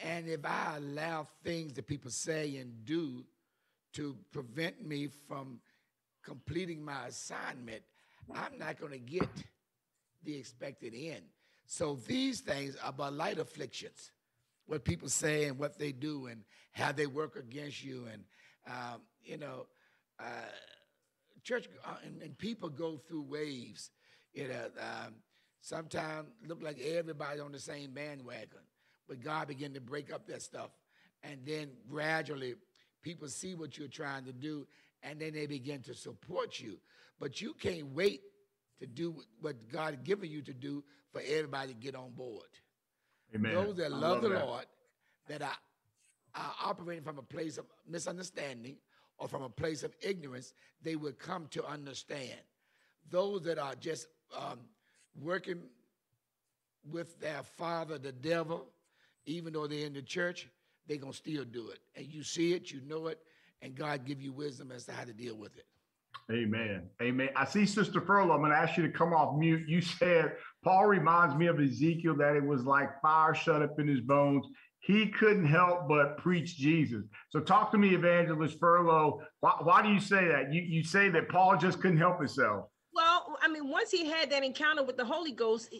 And if I allow things that people say and do to prevent me from completing my assignment, I'm not going to get the expected end. So these things are but light afflictions, what people say and what they do and how they work against you. And, you know, church and people go through waves. You know, sometimes look like everybody on the same bandwagon, but God began to break up that stuff. And then gradually people see what you're trying to do, and then they begin to support you. But you can't wait to do what God has given you to do for everybody to get on board. Amen. Those that love the Lord, that are operating from a place of misunderstanding or from a place of ignorance, they will come to understand. Those that are just working with their father, the devil, even though they're in the church, they're going to still do it. And you see it, you know it, and God give you wisdom as to how to deal with it. Amen. Amen. I see Sister Furlow. I'm going to ask you to come off mute. You said, Paul reminds me of Ezekiel, that it was like fire shut up in his bones. He couldn't help but preach Jesus. So talk to me, Evangelist Furlow. Why do you say that? You say that Paul just couldn't help himself. Well, I mean, once he had that encounter with the Holy Ghost,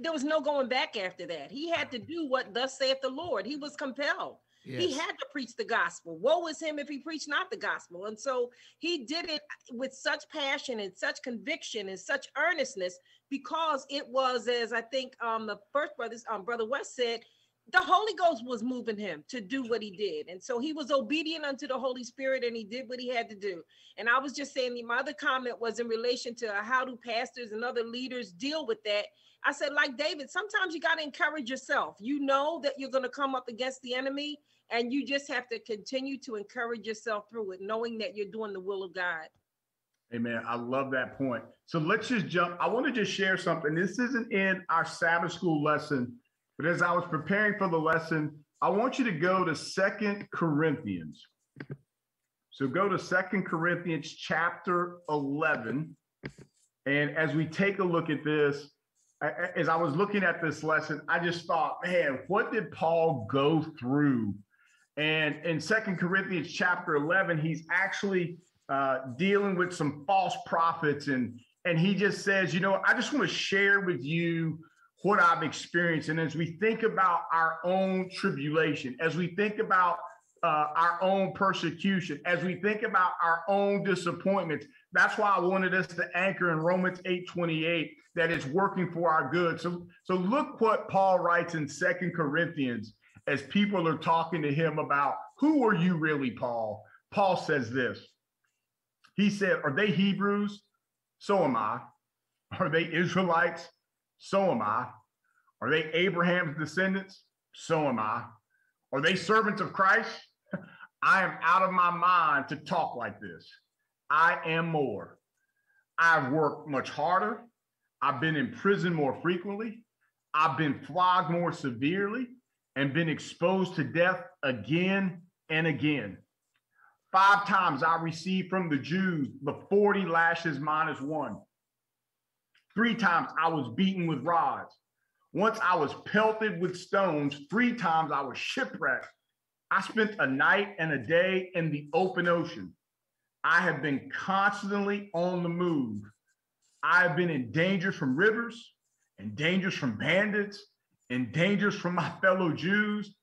there was no going back after that. He had to do what thus saith the Lord. He was compelled. Yes. He had to preach the gospel. Woe is him if he preached not the gospel. And so he did it with such passion and such conviction and such earnestness, because it was, as I think the first brothers, Brother West said, the Holy Ghost was moving him to do what he did. And so he was obedient unto the Holy Spirit, and he did what he had to do. And I was just saying, my other comment was in relation to how do pastors and other leaders deal with that. I said, like David, sometimes you got to encourage yourself. You know that you're going to come up against the enemy, and you just have to continue to encourage yourself through it, knowing that you're doing the will of God. Amen. I love that point. So let's just jump. I want to just share something. This isn't in our Sabbath school lesson, but as I was preparing for the lesson, I want you to go to 2 Corinthians. So go to 2 Corinthians chapter 11. And as we take a look at this, as I was looking at this lesson, I just thought, man, what did Paul go through? And in 2 Corinthians chapter 11, he's actually dealing with some false prophets. And he just says, you know, I just want to share with you what I've experienced. And as we think about our own tribulation, as we think about our own persecution, as we think about our own disappointments, that's why I wanted us to anchor in Romans 8:28, that it's working for our good. So look what Paul writes in 2 Corinthians as people are talking to him about, who are you really, Paul? Paul says this. He said, are they Hebrews? So am I. Are they Israelites? So am I. Are they Abraham's descendants? So am I. Are they servants of Christ? I am out of my mind to talk like this. I am more. I've worked much harder. I've been in prison more frequently. I've been flogged more severely and been exposed to death again and again. 5 times I received from the Jews the 40 lashes minus 1. 3 times I was beaten with rods. Once I was pelted with stones, 3 times I was shipwrecked. I spent a night and a day in the open ocean. I have been constantly on the move. I have been in danger from rivers, in dangers from bandits, in dangers from my fellow Jews,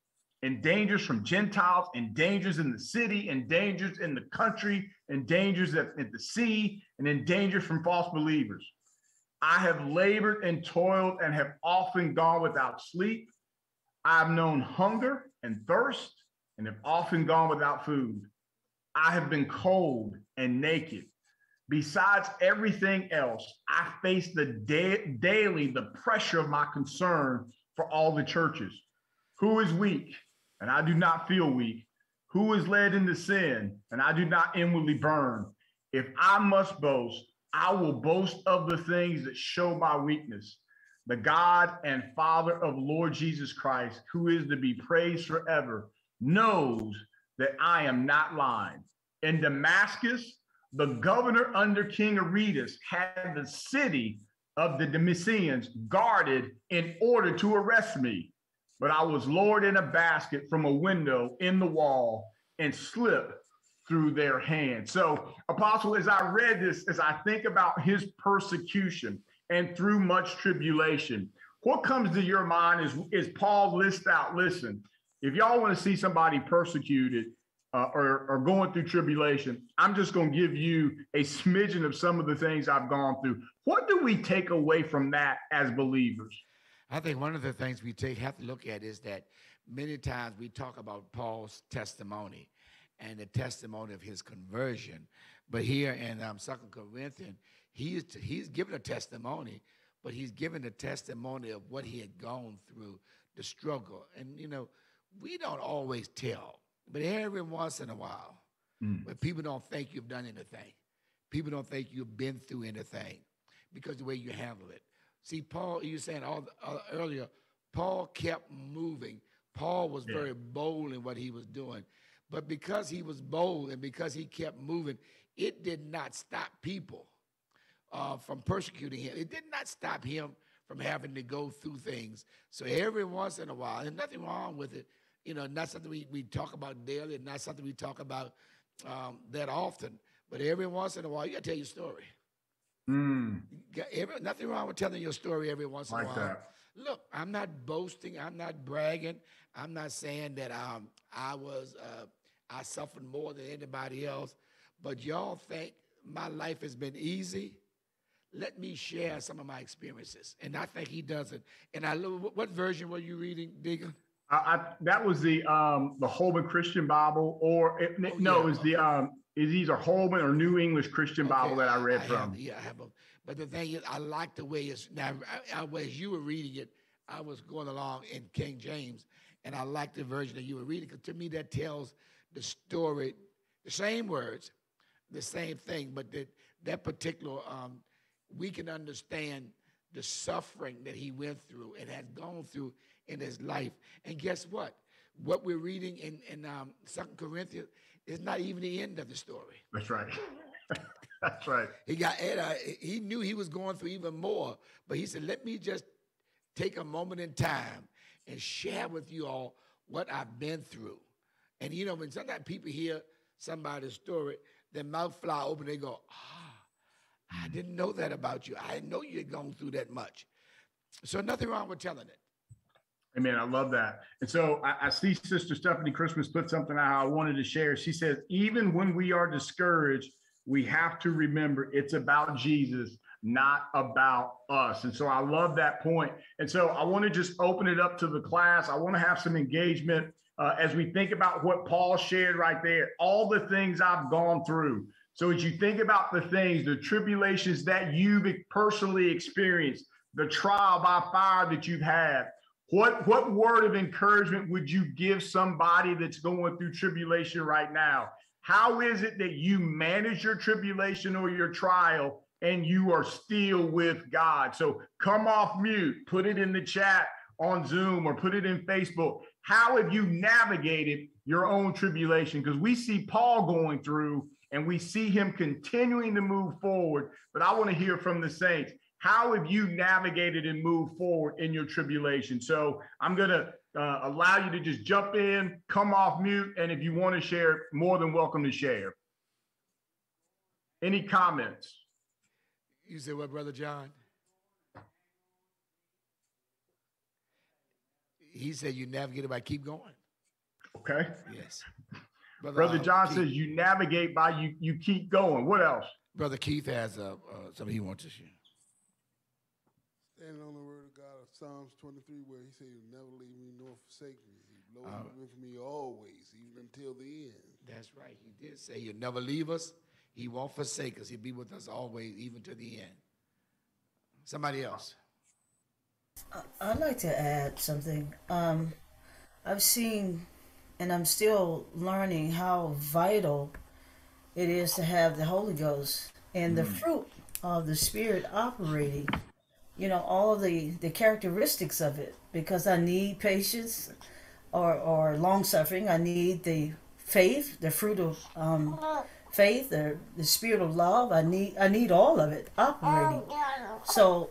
in dangers from Gentiles, in dangers in the city, in dangers in the country, in dangers at the sea, and in dangers from false believers. I have labored and toiled and have often gone without sleep. I've known hunger and thirst and have often gone without food. I have been cold and naked. Besides everything else, I face daily the pressure of my concern for all the churches. Who is weak? And I do not feel weak. Who is led into sin? And I do not inwardly burn. If I must boast, I will boast of the things that show my weakness. The God and Father of Lord Jesus Christ, who is to be praised forever, knows that I am not lying. In Damascus, the governor under King Aretas had the city of the Damascenes guarded in order to arrest me. But I was lured in a basket from a window in the wall and slipped through their hands. So, Apostle, as I read this, as I think about his persecution and through much tribulation, what comes to your mind is Paul lists out, listen, if y'all want to see somebody persecuted or going through tribulation, I'm just going to give you a smidgen of some of the things I've gone through. What do we take away from that as believers? I think one of the things we have to look at is that many times we talk about Paul's testimony and the testimony of his conversion. But here in 2 Corinthians, he's given a testimony, but he's given a testimony of what he had gone through, the struggle. And, you know, we don't always tell, but every once in a while, when people don't think you've done anything, people don't think you've been through anything because of the way you handle it. See, Paul, you were saying earlier, Paul kept moving. Paul was very bold in what he was doing. But because he was bold and because he kept moving, it did not stop people from persecuting him. It did not stop him from having to go through things. So every once in a while, there's nothing wrong with it. You know, not something we talk about daily, not something we talk about that often. But every once in a while, you got to tell your story. Nothing wrong with telling your story every once in a while. That. Look, I'm not boasting. I'm not bragging. I'm not saying that I suffered more than anybody else. But y'all think my life has been easy? Let me share some of my experiences. And I think he does it. And I love, what version were you reading, Deacon? That was the Holman Christian Bible, or either Holman or New English Christian Bible that I read from. I have them. But the thing is, I like the way it's now. As you were reading it, I was going along in King James, and I like the version that you were reading because to me that tells the story, the same words, the same thing, but that particular we can understand the suffering that he went through and has gone through in his life. And guess what? What we're reading in 2 Corinthians is not even the end of the story. That's right. That's right. He got he knew he was going through even more, but he said, let me just take a moment in time and share with you all what I've been through. And, you know, when sometimes people hear somebody's story, their mouth fly open, they go, ah, I didn't know that about you. I didn't know you had gone through that much. So nothing wrong with telling it. Amen. I love that. And so I see Sister Stephanie Christmas put something out I wanted to share. She says, even when we are discouraged, we have to remember it's about Jesus, not about us. And so I love that point. And so I want to just open it up to the class. I want to have some engagement as we think about what Paul shared right there, all the things I've gone through. So as you think about the things, the tribulations that you've personally experienced, the trial by fire that you've had, what word of encouragement would you give somebody that's going through tribulation right now? How is it that you manage your tribulation or your trial and you are still with God? So come off mute, put it in the chat on Zoom or put it in Facebook. How have you navigated your own tribulation? Because we see Paul going through and we see him continuing to move forward. But I want to hear from the saints. How have you navigated and moved forward in your tribulation? So I'm going to allow you to just jump in, come off mute. And if you want to share, more than welcome to share. Any comments? You said what, Brother John? He said you navigate by keep going. Okay. Yes. Brother John says you navigate by you keep going. What else? Brother Keith has something he wants to share. Standing on the word of God of Psalms 23, where he said, "You'll never leave me nor forsake me. You'll be with me always, even until the end." That's right. He did say, "You'll never leave us. He won't forsake us. He'll be with us always, even to the end." Somebody else. I'd like to add something. I've seen, and I'm still learning how vital it is to have the Holy Ghost and the fruit of the Spirit operating. You know, all the characteristics of it, because I need patience or long-suffering. I need the faith, the fruit of faith, the spirit of love. I need all of it operating. So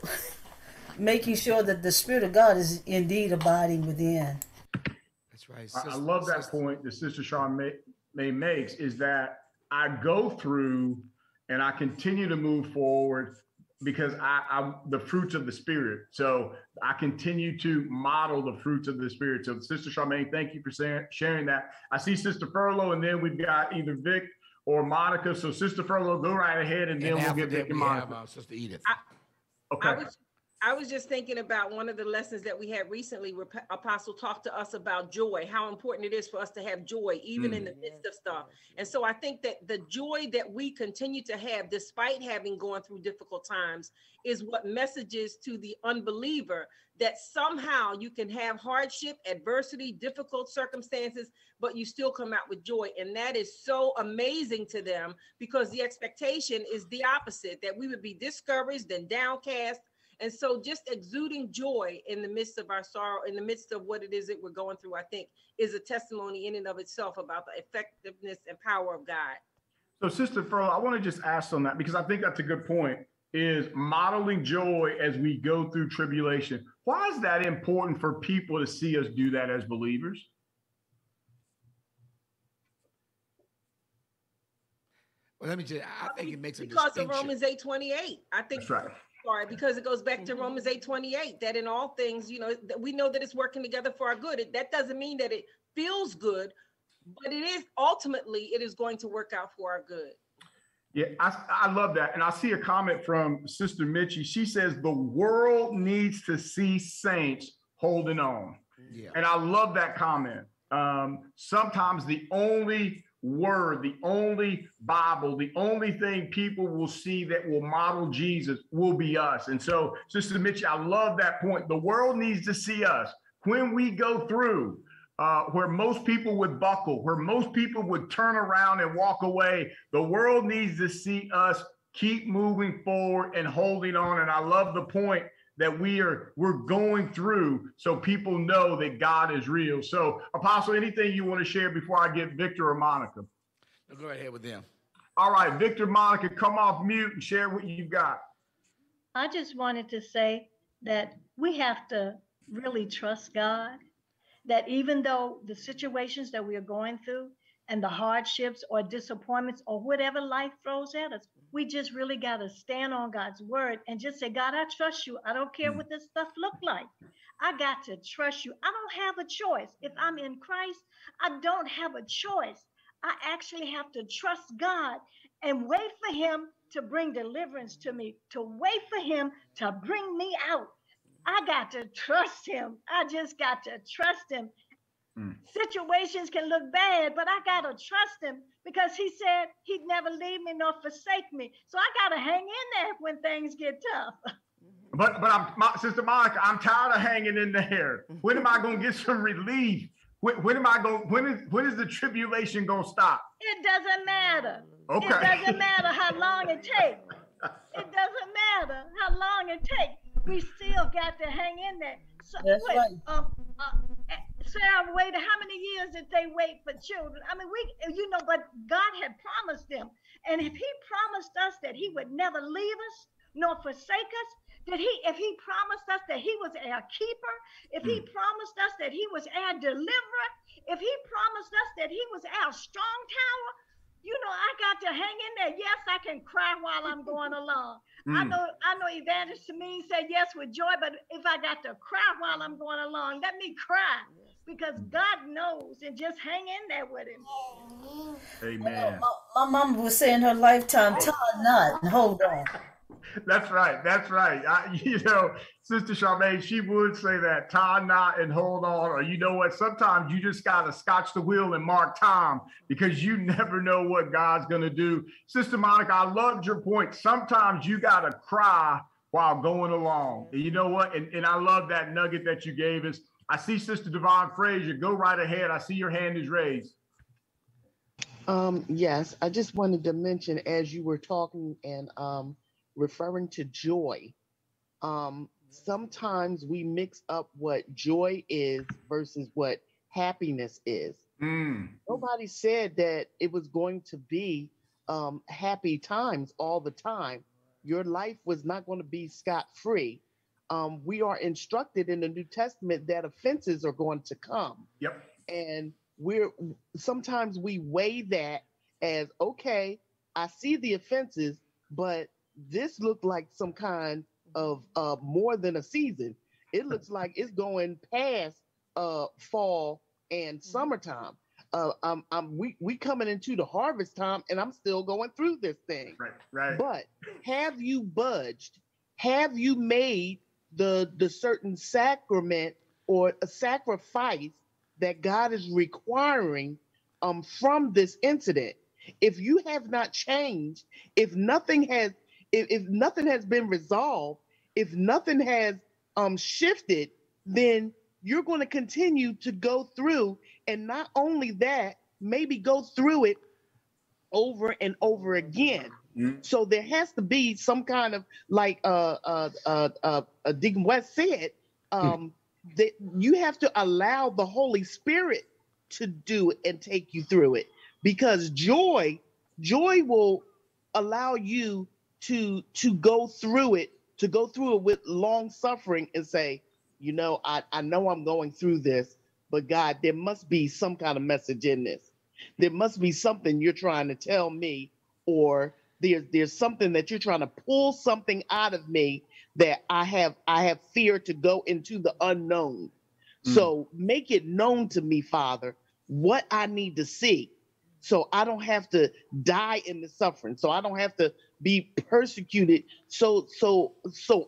making sure that the Spirit of God is indeed abiding within. That's right. Sister, I love that point that Sister Charmaine makes, is that I go through and I continue to move forward because I'm the fruits of the Spirit. So I continue to model the fruits of the Spirit. So Sister Charmaine, thank you for sharing that. I see Sister Furlow, and then we've got either Vic or Monica. So Sister Furlow, go right ahead, and then we'll get Vic and Monica. Sister Edith. Okay. I was just thinking about one of the lessons that we had recently where Apostle talked to us about joy, how important it is for us to have joy, even in the midst of stuff. And so I think that the joy that we continue to have, despite having gone through difficult times, is what messages to the unbeliever that somehow you can have hardship, adversity, difficult circumstances, but you still come out with joy. And that is so amazing to them, because the expectation is the opposite, that we would be discouraged and downcast. And so just exuding joy in the midst of our sorrow, in the midst of what it is that we're going through, I think, is a testimony in and of itself about the effectiveness and power of God. So Sister Furlow, I want to just ask on that, because I think that's a good point, is modeling joy as we go through tribulation. Why is that important for people to see us do that as believers? Well, let me just, I think it makes a distinction. Because of Romans 8:28. I think that's right. Because it goes back to Romans 8:28, that in all things, you know, that we know that it's working together for our good. That doesn't mean that it feels good, but it is ultimately, it is going to work out for our good. Yeah, I love that. And I see a comment from Sister Michie. She says, the world needs to see saints holding on. Yeah. And I love that comment. Sometimes the only word, the only Bible, the only thing people will see that will model Jesus will be us. And so, Sister Mitch, I love that point. The world needs to see us when we go through where most people would buckle, where most people would turn around and walk away. The world needs to see us keep moving forward and holding on. And I love the point that we're going through so people know that God is real. So, Apostle, anything you want to share before I get Victor or Monica? I'll go ahead with them. All right, Victor, Monica, come off mute and share what you've got. I just wanted to say that we have to really trust God, that even though the situations that we are going through and the hardships or disappointments or whatever life throws at us, we just really got to stand on God's word and just say, God, I trust you. I don't care what this stuff look like. I got to trust you. I don't have a choice. If I'm in Christ, I don't have a choice. I actually have to trust God and wait for him to bring deliverance to me, to wait for him to bring me out. I got to trust him. I just got to trust him. Situations can look bad, but I got to trust him because he said he'd never leave me nor forsake me. So I got to hang in there when things get tough. But Sister Monica, I'm tired of hanging in there. When am I going to get some relief? When is the tribulation going to stop? It doesn't matter. Okay. It doesn't matter how long it takes. It doesn't matter how long it takes. We still got to hang in there. So, Sarah waited how many years did they wait for children? I mean, but God had promised them. And if he promised us that he would never leave us nor forsake us, if he promised us that he was our keeper, if he promised us that he was our deliverer, if he promised us that he was our strong tower, I got to hang in there. Yes, I can cry while I'm going along. I know Evangelist Devon said yes with joy, but if I got to cry while I'm going along, let me cry because God knows, and just hang in there with him. Amen. My mama was saying her lifetime, tie not and hold on. That's right. That's right. Sister Charmaine, she would say that, tie a knot and hold on. Or you know what? Sometimes you just got to scotch the wheel and mark time because you never know what God's going to do. Sister Monica, I loved your point. Sometimes you got to cry while going along. And you know what? And I love that nugget that you gave us. I see Sister Devon Frazier. Go right ahead. I see your hand is raised. Yes, I just wanted to mention as you were talking and referring to joy, sometimes we mix up what joy is versus what happiness is. Nobody said that it was going to be happy times all the time. Your life was not going to be scot-free. We are instructed in the New Testament that offenses are going to come. Yep. And sometimes we weigh that as, okay, I see the offenses, but this looked like some kind of more than a season. It looks like it's going past fall and summertime. We coming into the harvest time, and I'm still going through this thing. Right. But have you budged? Have you made the certain sacrament or a sacrifice that God is requiring from this incident? If you have not changed, if nothing has been resolved, if nothing has shifted, then you're going to continue to go through. And not only that, maybe go through it over and over again. So there has to be some kind of, like Deacon West said, that you have to allow the Holy Spirit to do it and take you through it. Because joy will allow you to go through it with long suffering and say, I know I'm going through this, but God, there must be some kind of message in this. There must be something you're trying to tell me, or there's something that you're trying to pull something out of me that I have feared to go into the unknown. So make it known to me, Father, what I need to see, so I don't have to die in the suffering, so I don't have to be persecuted so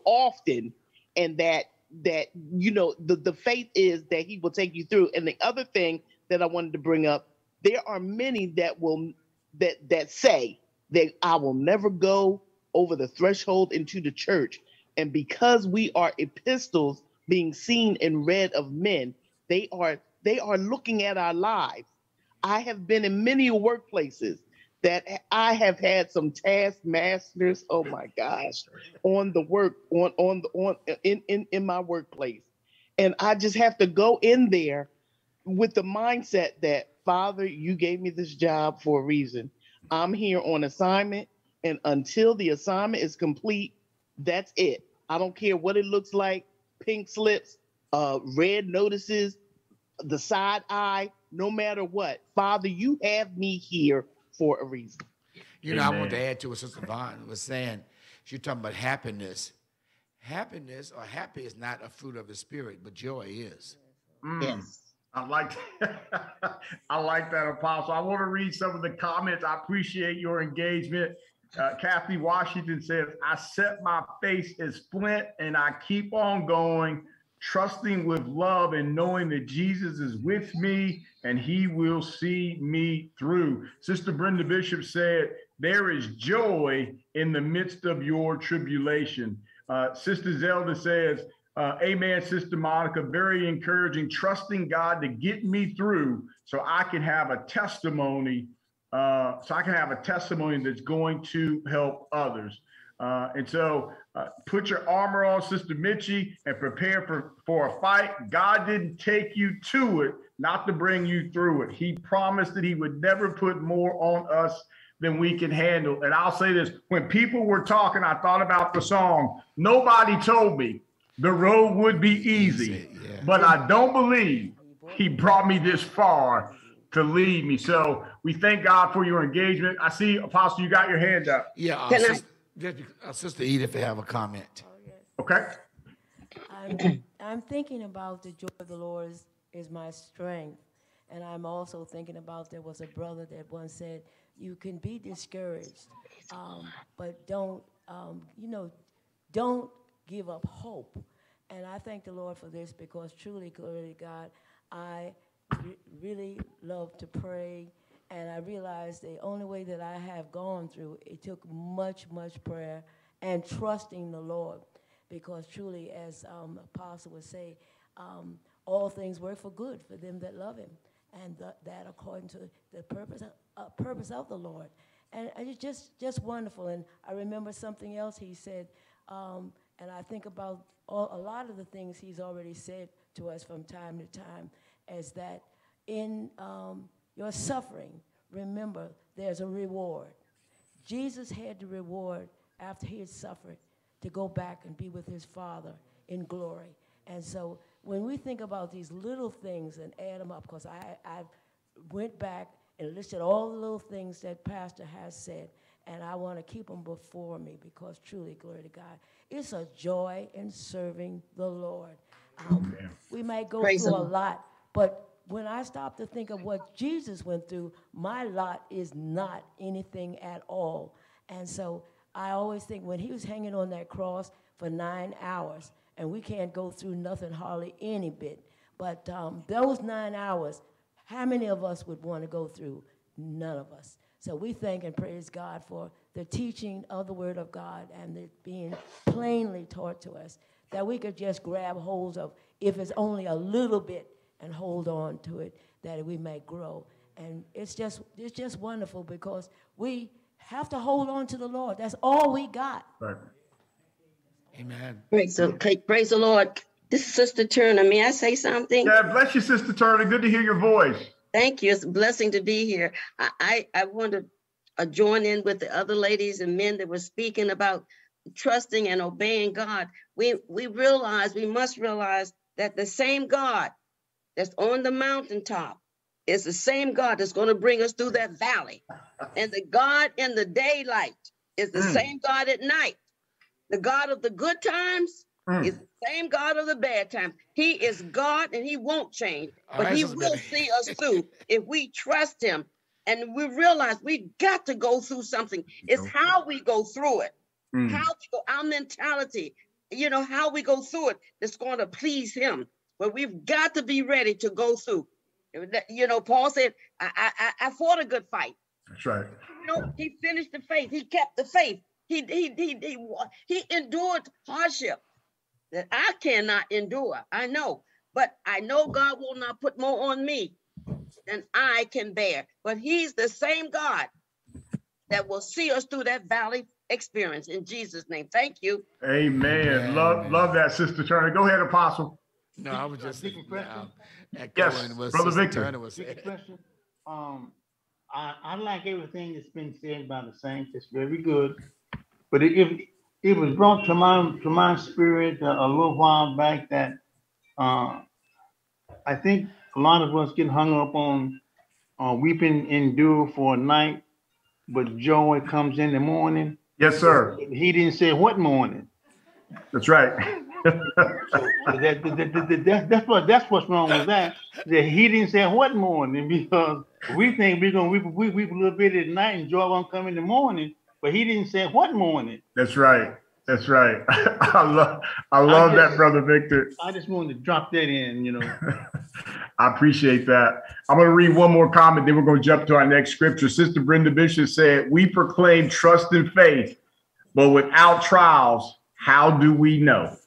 often, and that the faith is that he will take you through. And the other thing that I wanted to bring up, there are many that say that I will never go over the threshold into the church, and because we are epistles being seen and read of men, they are looking at our lives. I have been in many workplaces that I have had some taskmasters, oh my gosh, on the work, in my workplace. And I just have to go in there with the mindset that, Father, you gave me this job for a reason. I'm here on assignment, and until the assignment is complete, that's it. I don't care what it looks like, pink slips, red notices, the side eye, no matter what. Father, you have me here for a reason. You know, amen. I want to add to what Sister Vaughn was saying. She was talking about happiness. Happiness or happy is not a fruit of the spirit, but joy is. Mm. Yes. I like that. I like that, Apostle. I want to read some of the comments. I appreciate your engagement. Kathy Washington says, I set my face as flint and I keep on going, trusting with love and knowing that Jesus is with me and he will see me through. Sister Brenda Bishop said, there is joy in the midst of your tribulation. Sister Zelda says, amen, Sister Monica, very encouraging, trusting God to get me through so I can have a testimony that's going to help others. And so put your armor on, Sister Michie, and prepare for a fight. God didn't take you to it, not to bring you through it. He promised that he would never put more on us than we can handle. And I'll say this, when people were talking, I thought about the song, nobody told me the road would be easy, yeah. But I don't believe he brought me this far to lead me. So we thank God for your engagement. I see, Apostle, you got your hand up. Yeah, Sister Edith, have a comment. Oh, yes. Okay. I'm thinking about the joy of the Lord is my strength. And I'm also thinking about, there was a brother that once said, you can be discouraged, but don't give up hope. And I thank the Lord for this, because truly, glory to God, I really love to pray, and I realized the only way that I have gone through, it took much, much prayer and trusting the Lord, because truly, as Apostle would say, all things work for good for them that love him, and that according to the purpose of the Lord. And it's just wonderful. And I remember something else he said, and I think about a lot of the things he's already said to us from time to time, is that in your suffering, remember, there's a reward. Jesus had the reward after he had suffered to go back and be with his Father in glory. And so when we think about these little things and add them up, because I went back and listed all the little things that Pastor has said, and I want to keep them before me, because truly, glory to God, it's a joy in serving the Lord. We might go praise through him. A lot, but when I stop to think of what Jesus went through, my lot is not anything at all. And so I always think, when he was hanging on that cross for 9 hours, and we can't go through nothing hardly any bit, but those 9 hours, how many of us would want to go through? None of us. So we thank and praise God for the teaching of the Word of God and it being plainly taught to us, that we could just grab hold of, if it's only a little bit, and hold on to it, that we may grow. And it's just wonderful, because we have to hold on to the Lord. That's all we got. Right. Amen. Praise the Lord. This is Sister Turner. May I say something? God bless you, Sister Turner. Good to hear your voice. Thank you. It's a blessing to be here. I want to join in with the other ladies and men that were speaking about trusting and obeying God. We must realize that the same God that's on the mountaintop is the same God that's going to bring us through that valley. And the God in the daylight is the same God at night. The God of the good times is the same God of the bad times. He is God, and he won't change, but he will see us through if we trust him. And we realize we got to go through something. It's how we go through it, our mentality, how we go through it, that's going to please him. But we've got to be ready to go through. Paul said, I fought a good fight. That's right. He finished the faith. He kept the faith. He endured hardship that I cannot endure. I know, but I know God will not put more on me than I can bear. But he's the same God that will see us through that valley experience. In Jesus' name, thank you. Amen. Amen. Love that, Sister Turner. Go ahead, Apostle. No, I was just thinking yes, what Brother Victor. Turner was saying. I like everything that's been said by the saints. It's very good. But it was brought to my spirit a little while back that I think a lot of us get hung up on weeping endure for a night, but joy comes in the morning. Yes, sir. He didn't say what morning. That's right. That's what's wrong with that. He didn't say what morning, because we think we're going to weep a little bit at night and joy won't come in the morning, but he didn't say what morning. That's right. That's right. I love that, Brother Victor. I just wanted to drop that in, you know. I appreciate that. I'm going to read one more comment, then we're going to jump to our next scripture. Sister Brenda Bishop said, we proclaim trust and faith, but without trials, how do we know?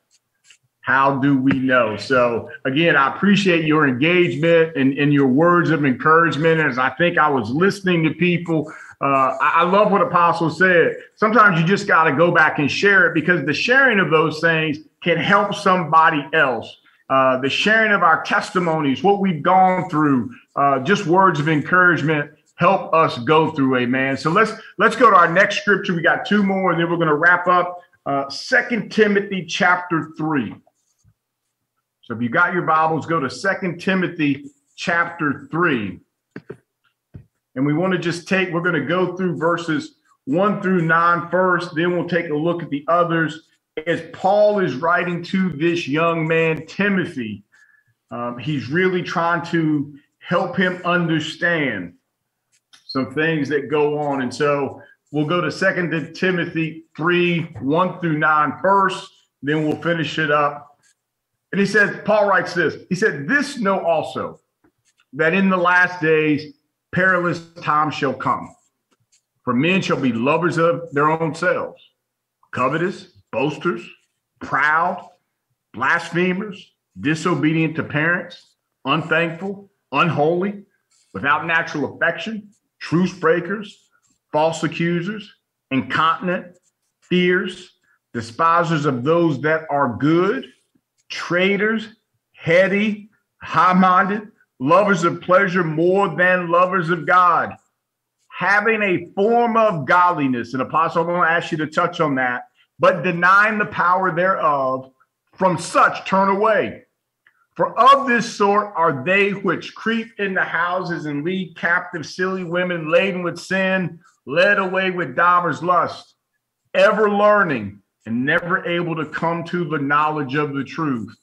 How do we know? So again, I appreciate your engagement and your words of encouragement. As I think I was listening to people, I love what Apostle said. Sometimes you just got to go back and share it, because the sharing of those things can help somebody else. The sharing of our testimonies, what we've gone through, just words of encouragement help us go through. Amen. So let's go to our next scripture. We got two more, and then we're going to wrap up. 2 Timothy chapter 3. So if you got your Bibles, go to 2 Timothy chapter 3. And we want to just we're going to go through verses 1 through 9 first, then we'll take a look at the others. As Paul is writing to this young man, Timothy, he's really trying to help him understand some things that go on. And so we'll go to 2 Timothy 3, 1 through 9 first, then we'll finish it up. And he says, Paul writes this. He said, this know also, that in the last days perilous times shall come. For men shall be lovers of their own selves, covetous, boasters, proud, blasphemers, disobedient to parents, unthankful, unholy, without natural affection, truce breakers, false accusers, incontinent, fierce, despisers of those that are good, traitors, heady, high-minded, lovers of pleasure more than lovers of God, having a form of godliness. And Apostle, I'm going to ask you to touch on that. But denying the power thereof, from such turn away. For of this sort are they which creep into houses and lead captive silly women, laden with sin, led away with divers lusts, ever learning and never able to come to the knowledge of the truth.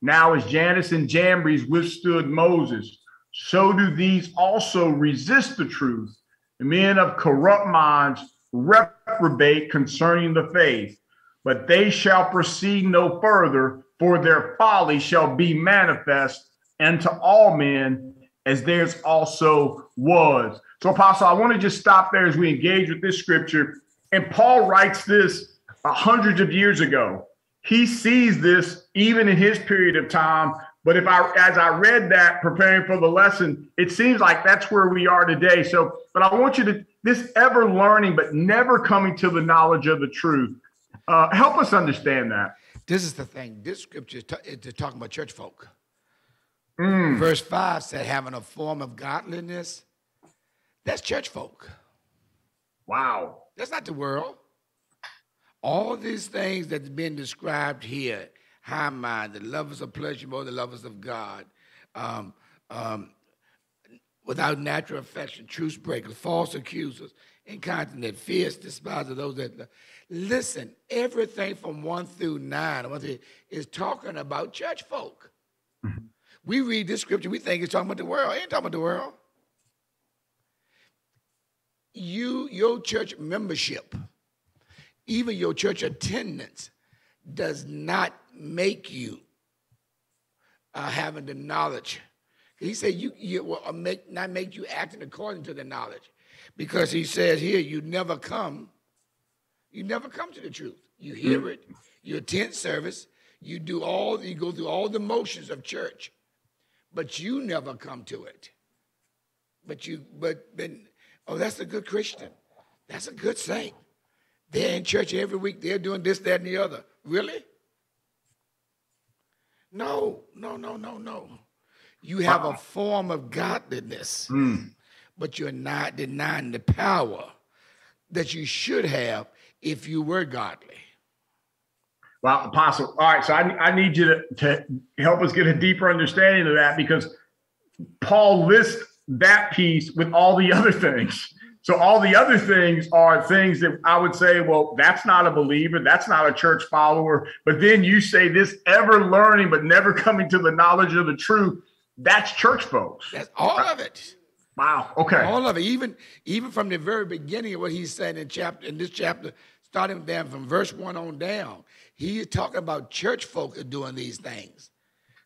Now as Jannes and Jambres withstood Moses, so do these also resist the truth, and men of corrupt minds reprobate concerning the faith, but they shall proceed no further, for their folly shall be manifest unto all men, as theirs also was. So, Apostle, I want to just stop there as we engage with this scripture. And Paul writes this hundreds of years ago. He sees this even in his period of time. But as I read that, preparing for the lesson, it seems like that's where we are today. So, but I want you to, this ever learning, but never coming to the knowledge of the truth. Help us understand that. This is the thing. This scripture is talking about church folk. Verse 5 said, having a form of godliness. That's church folk. Wow. That's not the world. All these things that's been described here, high-minded, lovers of pleasure more than lovers of God, without natural affection, truce breakers, false accusers, incontinent, fierce, despisers of those that... Listen, everything from 1 through 9 is talking about church folk. Mm-hmm. We read this scripture, we think it's talking about the world. It ain't talking about the world. Your church membership, even your church attendance, does not make you having the knowledge. He said you will not make you acting according to the knowledge, because he says here you never come to the truth. You hear it, you attend service, you go through all the motions of church, but you never come to it. But then, oh, that's a good Christian. That's a good thing. They're in church every week. They're doing this, that, and the other. Really? No. You have a form of godliness, but you're not denying the power that you should have if you were godly. Well, Apostle, all right, so I need you to help us get a deeper understanding of that, because Paul lists that piece with all the other things. So all the other things are things that I would say, well, that's not a believer. That's not a church follower. But then you say this ever learning, but never coming to the knowledge of the truth. That's church folks. That's all of it. Wow. Okay. All of it. Even from the very beginning of what he's saying in this chapter, starting down from verse 1 on down, he is talking about church folk are doing these things.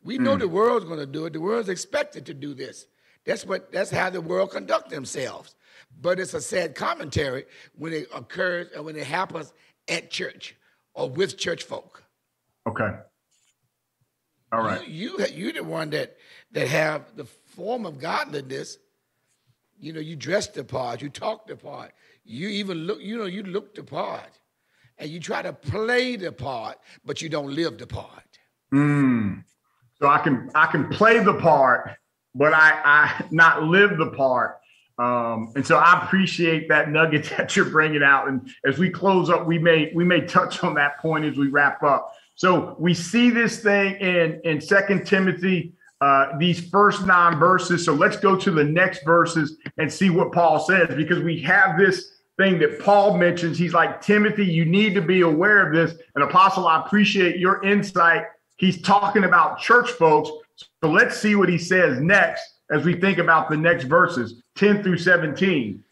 We know the world's going to do it. The world's expected to do this. That's how the world conducts themselves. But it's a sad commentary when it occurs and when it happens at church or with church folk. Okay. All right. You're the one that have the form of godliness. You know, you dress the part, you talk the part, you even look, you know, you look the part, and you try to play the part, but you don't live the part. So I can play the part, but I not live the part. And so I appreciate that nugget that you're bringing out. And as we close up, we may touch on that point as we wrap up. So we see this thing in 2 Timothy, these first 9 verses. So let's go to the next verses and see what Paul says, because we have this thing that Paul mentions. He's like, Timothy, you need to be aware of this. And Apostle, I appreciate your insight. He's talking about church folks. So let's see what he says next, as we think about the next verses, 10 through 17.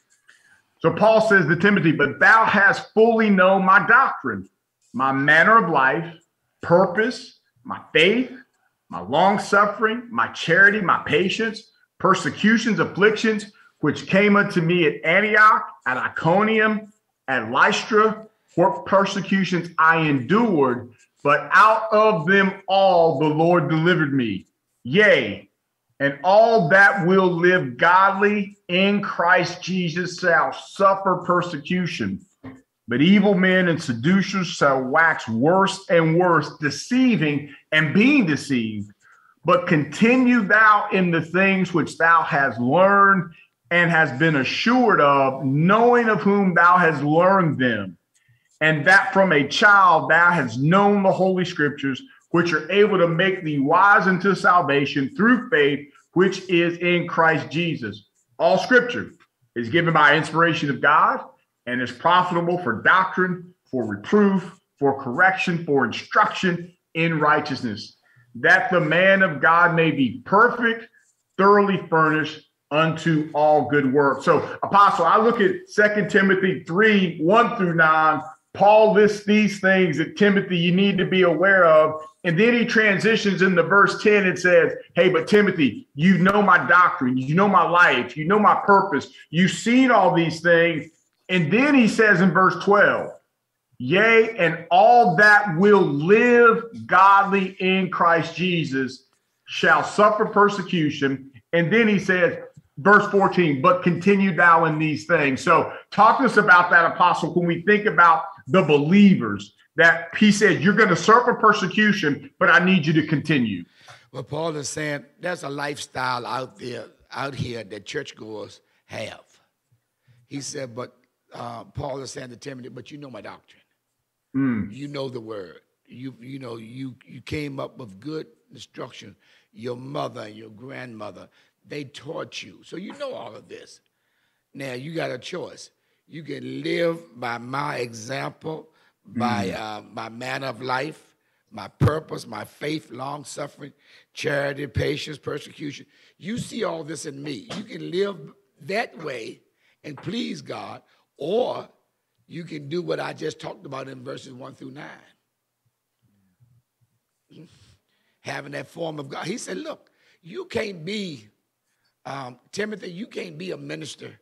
So Paul says to Timothy, but thou hast fully known my doctrine, my manner of life, purpose, my faith, my long suffering, my charity, my patience, persecutions, afflictions, which came unto me at Antioch, at Iconium, at Lystra, what persecutions I endured, but out of them all the Lord delivered me. Yea, and all that will live godly in Christ Jesus shall suffer persecution. But evil men and seducers shall wax worse and worse, deceiving and being deceived. But continue thou in the things which thou hast learned and hast been assured of, knowing of whom thou hast learned them, and that from a child thou hast known the Holy Scriptures, which are able to make thee wise unto salvation through faith, which is in Christ Jesus. All Scripture is given by inspiration of God and is profitable for doctrine, for reproof, for correction, for instruction in righteousness, that the man of God may be perfect, thoroughly furnished unto all good works. So, Apostle, I look at 2 Timothy 3, 1 through 9, Paul lists these things that, Timothy, you need to be aware of. And then he transitions into verse 10 and says, hey, but Timothy, you know my doctrine, you know my life, you know my purpose, you've seen all these things. And then he says in verse 12, yea, and all that will live godly in Christ Jesus shall suffer persecution. And then he says, verse 14, but continue thou in these things. So talk to us about that, Apostle, when we think about the believers, that he said, you're going to suffer persecution, but I need you to continue. Well, Paul is saying there's a lifestyle out here that churchgoers have. He said, but Paul is saying to Timothy, but you know my doctrine. You know the word. You know, you came up with good instruction. Your mother and your grandmother, they taught you. So you know all of this. Now, you got a choice. You can live by my example, by my manner of life, my purpose, my faith, long-suffering, charity, patience, persecution. You see all this in me. You can live that way and please God, or you can do what I just talked about in verses 1 through 9. Having that form of God. He said, look, you can't be... Timothy, you can't be a minister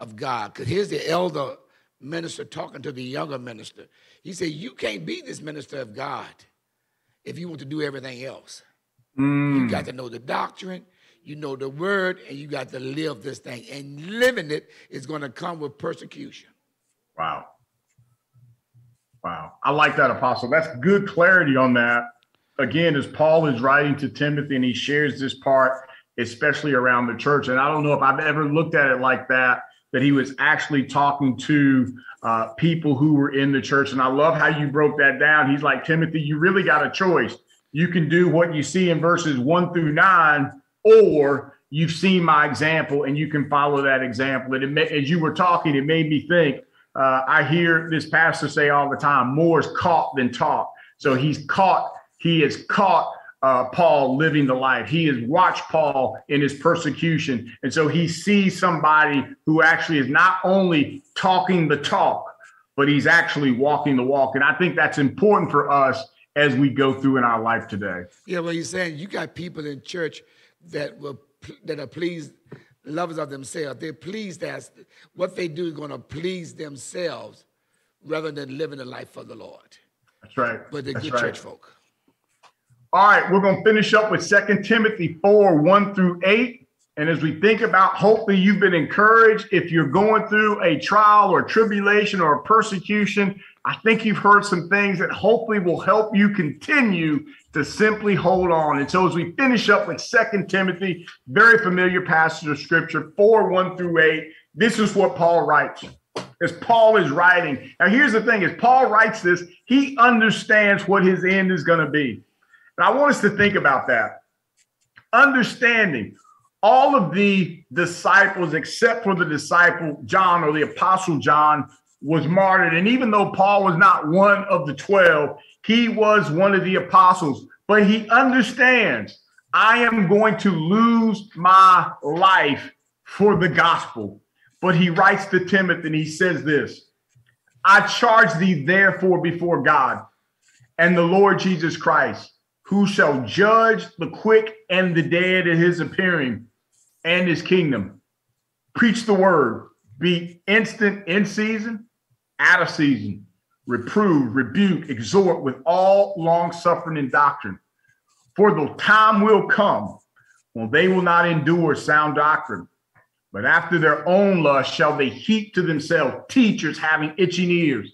of God, because here's the elder minister talking to the younger minister. He said, you can't be this minister of God if you want to do everything else. You got to know the doctrine, you know the word, and you got to live this thing. And living it is going to come with persecution. Wow. Wow. I like that, Apostle. That's good clarity on that. Again, as Paul is writing to Timothy and he shares this part, especially around the church. And I don't know if I've ever looked at it like that, that he was actually talking to people who were in the church. And I love how you broke that down. He's like, Timothy, you really got a choice. You can do what you see in verses 1 through 9, or you've seen my example and you can follow that example. And as you were talking, it made me think, I hear this pastor say all the time, more is caught than taught. So he has caught Paul living the life. He has watched Paul in his persecution. And so he sees somebody who actually is not only talking the talk, but he's actually walking the walk. And I think that's important for us as we go through in our life today. Yeah, well, you're saying you got people in church that are pleased, lovers of themselves. They're pleased that what they do is going to please themselves rather than living a life for the Lord. That's right. But they're good church folk. All right, we're going to finish up with 2 Timothy 4:1-8. And as we think about, hopefully you've been encouraged. If you're going through a trial or tribulation or persecution, I think you've heard some things that hopefully will help you continue to simply hold on. And so as we finish up with 2 Timothy, very familiar passage of Scripture, 4:1-8, this is what Paul writes. As Paul is writing. Now, here's the thing. As Paul writes this, he understands what his end is going to be. And I want us to think about that. Understanding all of the disciples, except for the disciple John or the Apostle John, was martyred. And even though Paul was not one of the 12, he was one of the apostles. But he understands, I am going to lose my life for the gospel. But he writes to Timothy and he says this, I charge thee therefore before God and the Lord Jesus Christ, who shall judge the quick and the dead at his appearing and his kingdom. Preach the word, be instant in season, out of season, reprove, rebuke, exhort with all long suffering and doctrine. For the time will come when they will not endure sound doctrine, but after their own lust shall they heap to themselves teachers having itching ears,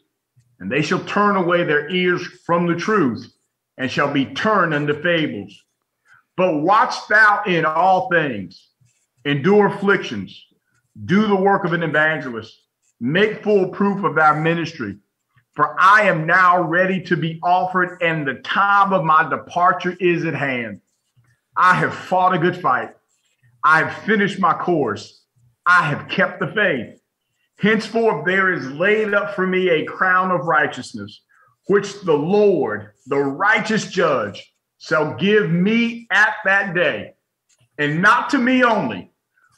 and they shall turn away their ears from the truth, and shall be turned unto fables. But watch thou in all things, endure afflictions, do the work of an evangelist, make full proof of thy ministry. For I am now ready to be offered, and the time of my departure is at hand. I have fought a good fight. I have finished my course. I have kept the faith. Henceforth there is laid up for me a crown of righteousness, which the Lord, the righteous judge, shall give me at that day, and not to me only,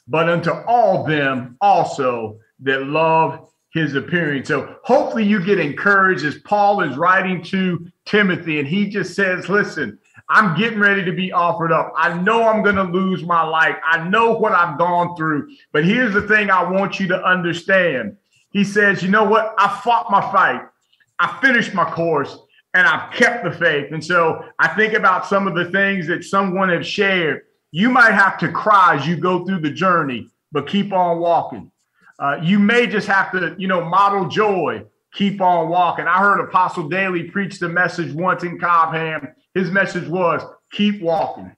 but unto all them also that love his appearing. So hopefully you get encouraged as Paul is writing to Timothy, and he just says, listen, I'm getting ready to be offered up. I know I'm going to lose my life. I know what I've gone through. But here's the thing I want you to understand. He says, you know what? I fought my fight. I finished my course, and I've kept the faith. And so I think about some of the things that someone has shared. You might have to cry as you go through the journey, but keep on walking. You may just have to, model joy, keep on walking. I heard Apostle Daly preach the message once in Cobham. His message was, keep walking.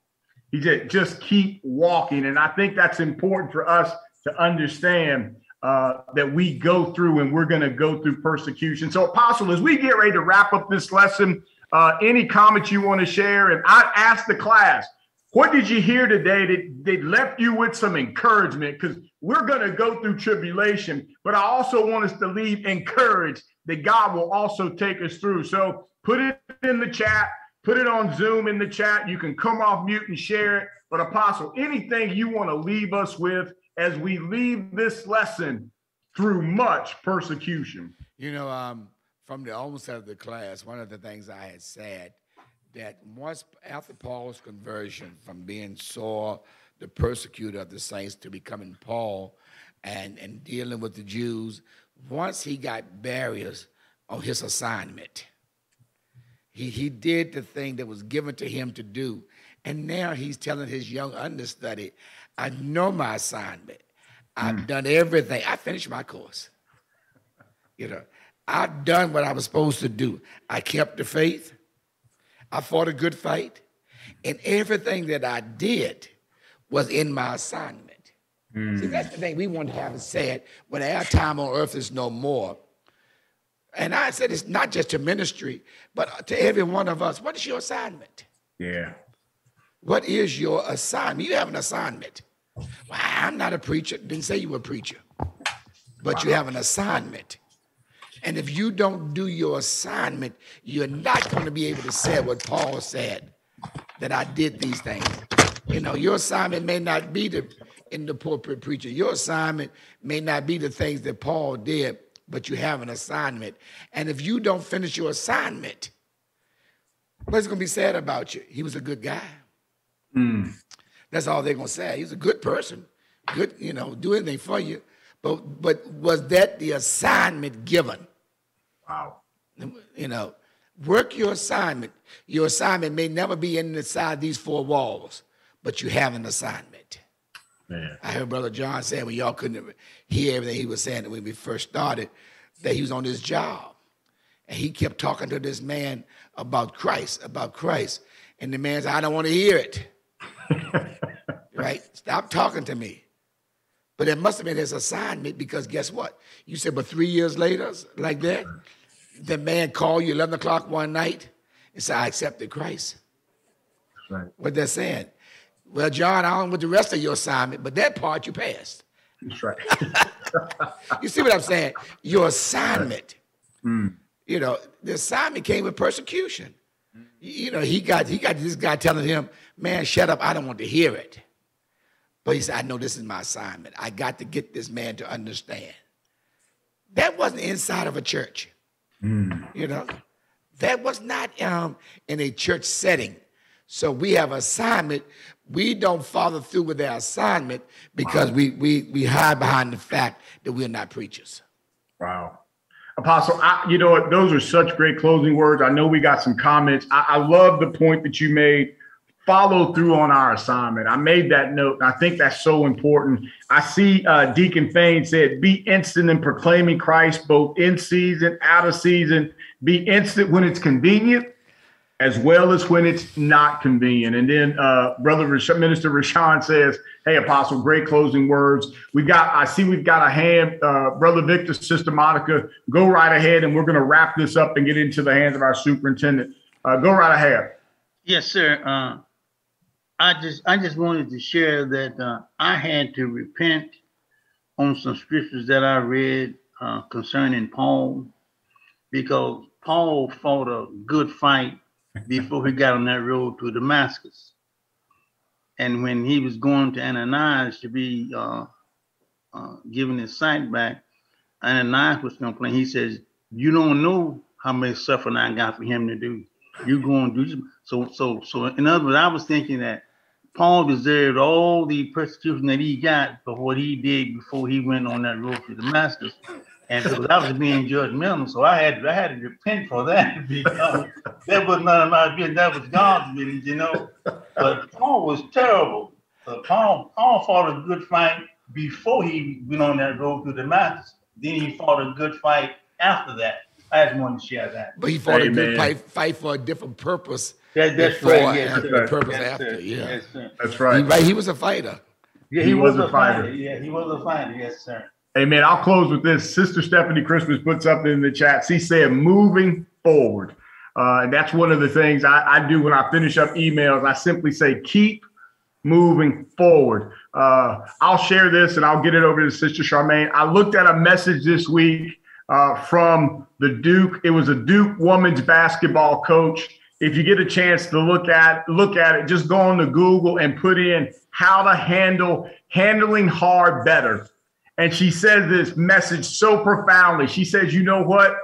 He said, just keep walking. And I think that's important for us to understand that we go through, and we're going to go through persecution. So, Apostle, as we get ready to wrap up this lesson, any comments you want to share? And I asked the class, what did you hear today that left you with some encouragement? Because we're going to go through tribulation, but I also want us to leave encouraged that God will also take us through. So put it in the chat. Put it on Zoom in the chat. You can come off mute and share it. But, Apostle, anything you want to leave us with as we leave this lesson through much persecution? From the onset of the class, one of the things I had said that once after Paul's conversion from being Saul, the persecutor of the saints, to becoming Paul and dealing with the Jews, once he got barriers on his assignment, he did the thing that was given to him to do. And now he's telling his young understudy, I know my assignment. I've done everything. I finished my course. You know, I've done what I was supposed to do. I kept the faith. I fought a good fight. And everything that I did was in my assignment. Mm. See, that's the thing we want to have said when our time on earth is no more. And I said it's not just to ministry, but to every one of us. What is your assignment? Yeah. What is your assignment? You have an assignment. Well, I'm not a preacher. Didn't say you were a preacher. But wow, you have an assignment. And if you don't do your assignment, you're not going to be able to say what Paul said, that I did these things. You know, your assignment may not be to, in the pulpit preacher. Your assignment may not be the things that Paul did, but you have an assignment. And if you don't finish your assignment, what's going to be said about you? He was a good guy. Mm. That's all they're going to say. He's a good person. Good, you know, do anything for you. But was that the assignment given? Wow. You know, work your assignment. Your assignment may never be inside these four walls, but you have an assignment. Man. I heard Brother John say, when y'all couldn't hear everything he was saying when we first started, that he was on this job. And he kept talking to this man about Christ, about Christ. And the man said, I don't want to hear it. Right? Stop talking to me. But it must have been his assignment, because guess what? You said, but 3 years later, like that, the man called you 11 o'clock one night and said, I accepted Christ. Right. What they're saying. Well, John, I don't know what the rest of your assignment, but that part you passed. That's right. You see what I'm saying? Your assignment. Mm. You know, the assignment came with persecution. Mm. You know, he got this guy telling him, man, shut up, I don't want to hear it. But he said, I know this is my assignment. I got to get this man to understand. That wasn't inside of a church. Mm. You know, that was not in a church setting. So we have assignment. We don't follow through with our assignment because wow, we hide behind the fact that we're not preachers. Wow. Apostle, you know what? Those are such great closing words. I know we got some comments. I love the point that you made. Follow through on our assignment. I made that note, and I think that's so important. I see Deacon Fane said, be instant in proclaiming Christ, both in season, out of season. Be instant when it's convenient, as well as when it's not convenient. And then Minister Rashawn says, hey, Apostle, great closing words. We've got a hand, Brother Victor, Sister Monica, go right ahead, and we're going to wrap this up and get into the hands of our superintendent. Go right ahead. Yes, sir. I just wanted to share that I had to repent on some scriptures that I read concerning Paul, because Paul fought a good fight before he got on that road to Damascus. And when he was going to Ananias to be given his sight back, Ananias was complaining. He says, you don't know how much suffering I got for him to do. You're going to do so. In other words, I was thinking that Paul deserved all the persecution that he got for what he did before he went on that road to Damascus. And because I was being judgmental, so I had to repent for that, because that was none of my business. That was God's business, you know. But Paul was terrible. But Paul fought a good fight before he went on that road to Damascus. Then he fought a good fight after that. I just wanted to share that. But he fought a good fight for a different purpose. That's right. Yes, the purpose yes, after, yeah. Yes, sir. That's right. He was a fighter. Yeah, he was a fighter. Yeah, he was a fighter. Yes, sir. Hey, man, I'll close with this. Sister Stephanie Christmas put something in the chat. She said, moving forward. And that's one of the things I do when I finish up emails. I simply say, keep moving forward. I'll share this, and I'll get it over to Sister Charmaine. I looked at a message this week from the Duke. It was a Duke women's basketball coach. If you get a chance to look at it, just go on to Google and put in how to handling hard better. And she says this message so profoundly. She says, you know what?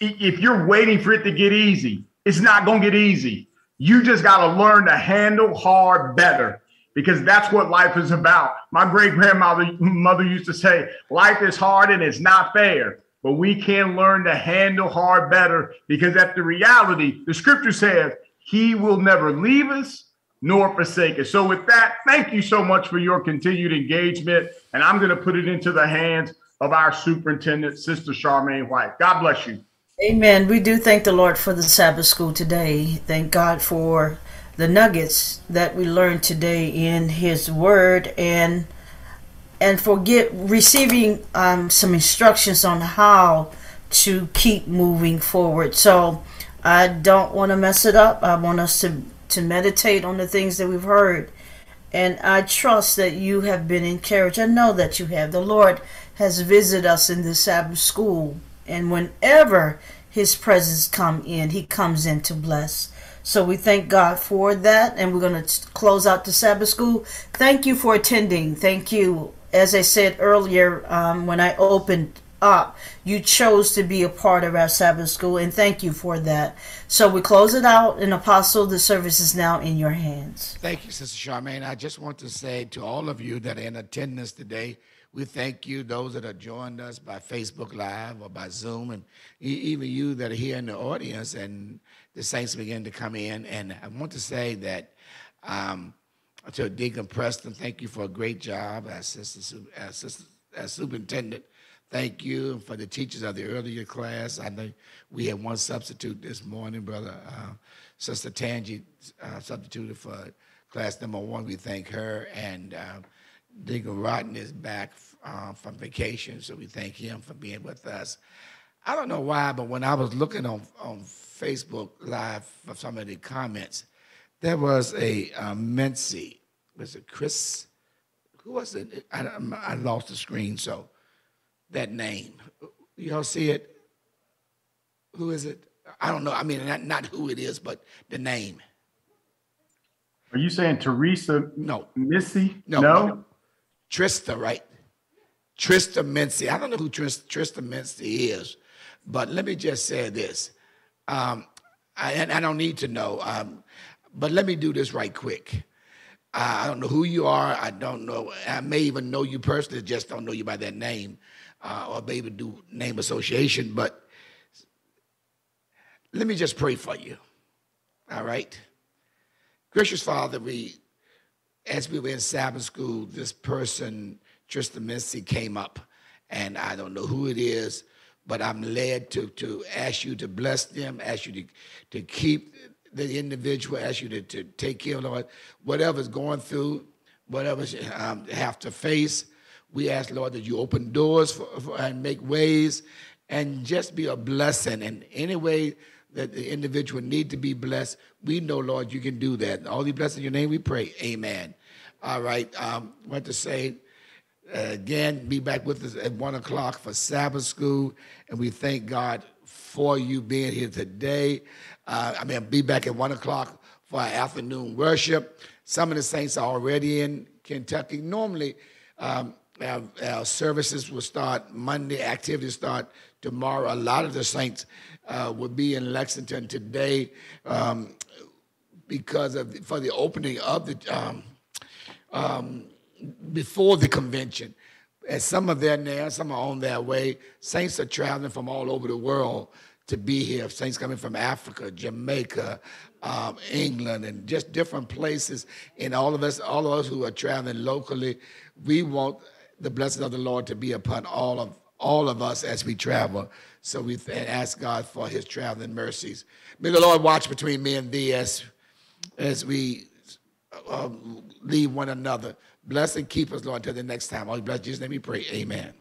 If you're waiting for it to get easy, it's not going to get easy. You just got to learn to handle hard better, because that's what life is about. My great-grandmother used to say, life is hard and it's not fair, but we can learn to handle hard better, because that's the reality. The scripture says he will never leave us nor forsake us. So with that, thank you so much for your continued engagement. And I'm going to put it into the hands of our superintendent, Sister Charmaine White. God bless you. Amen. We do thank the Lord for the Sabbath school today. Thank God for the nuggets that we learned today in His Word, and for receiving some instructions on how to keep moving forward. So I don't want to mess it up. I want us to meditate on the things that we've heard. And I trust that you have been encouraged. I know that you have. The Lord has visited us in this Sabbath school. And whenever His presence come in, He comes in to bless. So we thank God for that. And we're going to close out the Sabbath school. Thank you for attending. Thank you. As I said earlier, when I opened up, you chose to be a part of our Sabbath school, and thank you for that. So we close it out, and Apostle, the service is now in your hands. Thank you, Sister Charmaine. I just want to say to all of you that are in attendance today, we thank you, those that have joined us by Facebook Live or by Zoom, and even you that are here in the audience, and the saints begin to come in. And I want to say that to Deacon Preston, thank you for a great job as superintendent. Thank you. And for the teachers of the earlier class, I know we had one substitute this morning, Brother Sister Tangi substituted for class number 1. We thank her. And Deacon Rotten is back from vacation, so we thank him for being with us. I don't know why, but when I was looking on Facebook Live for some of the comments, there was a Mincy. Was it Chris? Who was it? I lost the screen, so. That name, y'all see it? Who is it? I don't know. I mean, not who it is, but the name. Are you saying Teresa? No. Missy? No. No? Trista, right? Trista Mincy. I don't know who Trista Mincy is, but let me just say this. I don't need to know, but let me do this right quick. I don't know who you are. I don't know. I may even know you personally, just don't know you by that name. Or maybe do name association, but let me just pray for you, all right? Gracious Father, as we were in Sabbath school, this person, Trista Mincy, came up, and I don't know who it is, but I'm led to ask you to bless them, ask you to keep the individual, ask you to take care of, Lord, whatever's going through, whatever have to face. We ask, Lord, that you open doors and make ways and just be a blessing. And any way that the individual need to be blessed, we know, Lord, you can do that. All these blessings in your name we pray. Amen. All right. Want to say, again, be back with us at 1 o'clock for Sabbath school. And we thank God for you being here today. Be back at 1 o'clock for our afternoon worship. Some of the saints are already in Kentucky. Normally, our services will start Monday, activities start tomorrow. A lot of the saints will be in Lexington today for the opening of the, before the convention. And some are there now, some are on their way. Saints are traveling from all over the world to be here. Saints coming from Africa, Jamaica, England, and just different places. And all of us who are traveling locally, we want the blessing of the Lord to be upon all of us as we travel. So we ask God for His traveling mercies. May the Lord watch between me and thee as we leave one another. Bless and keep us, Lord, until the next time. All bless Jesus' name we pray. Amen.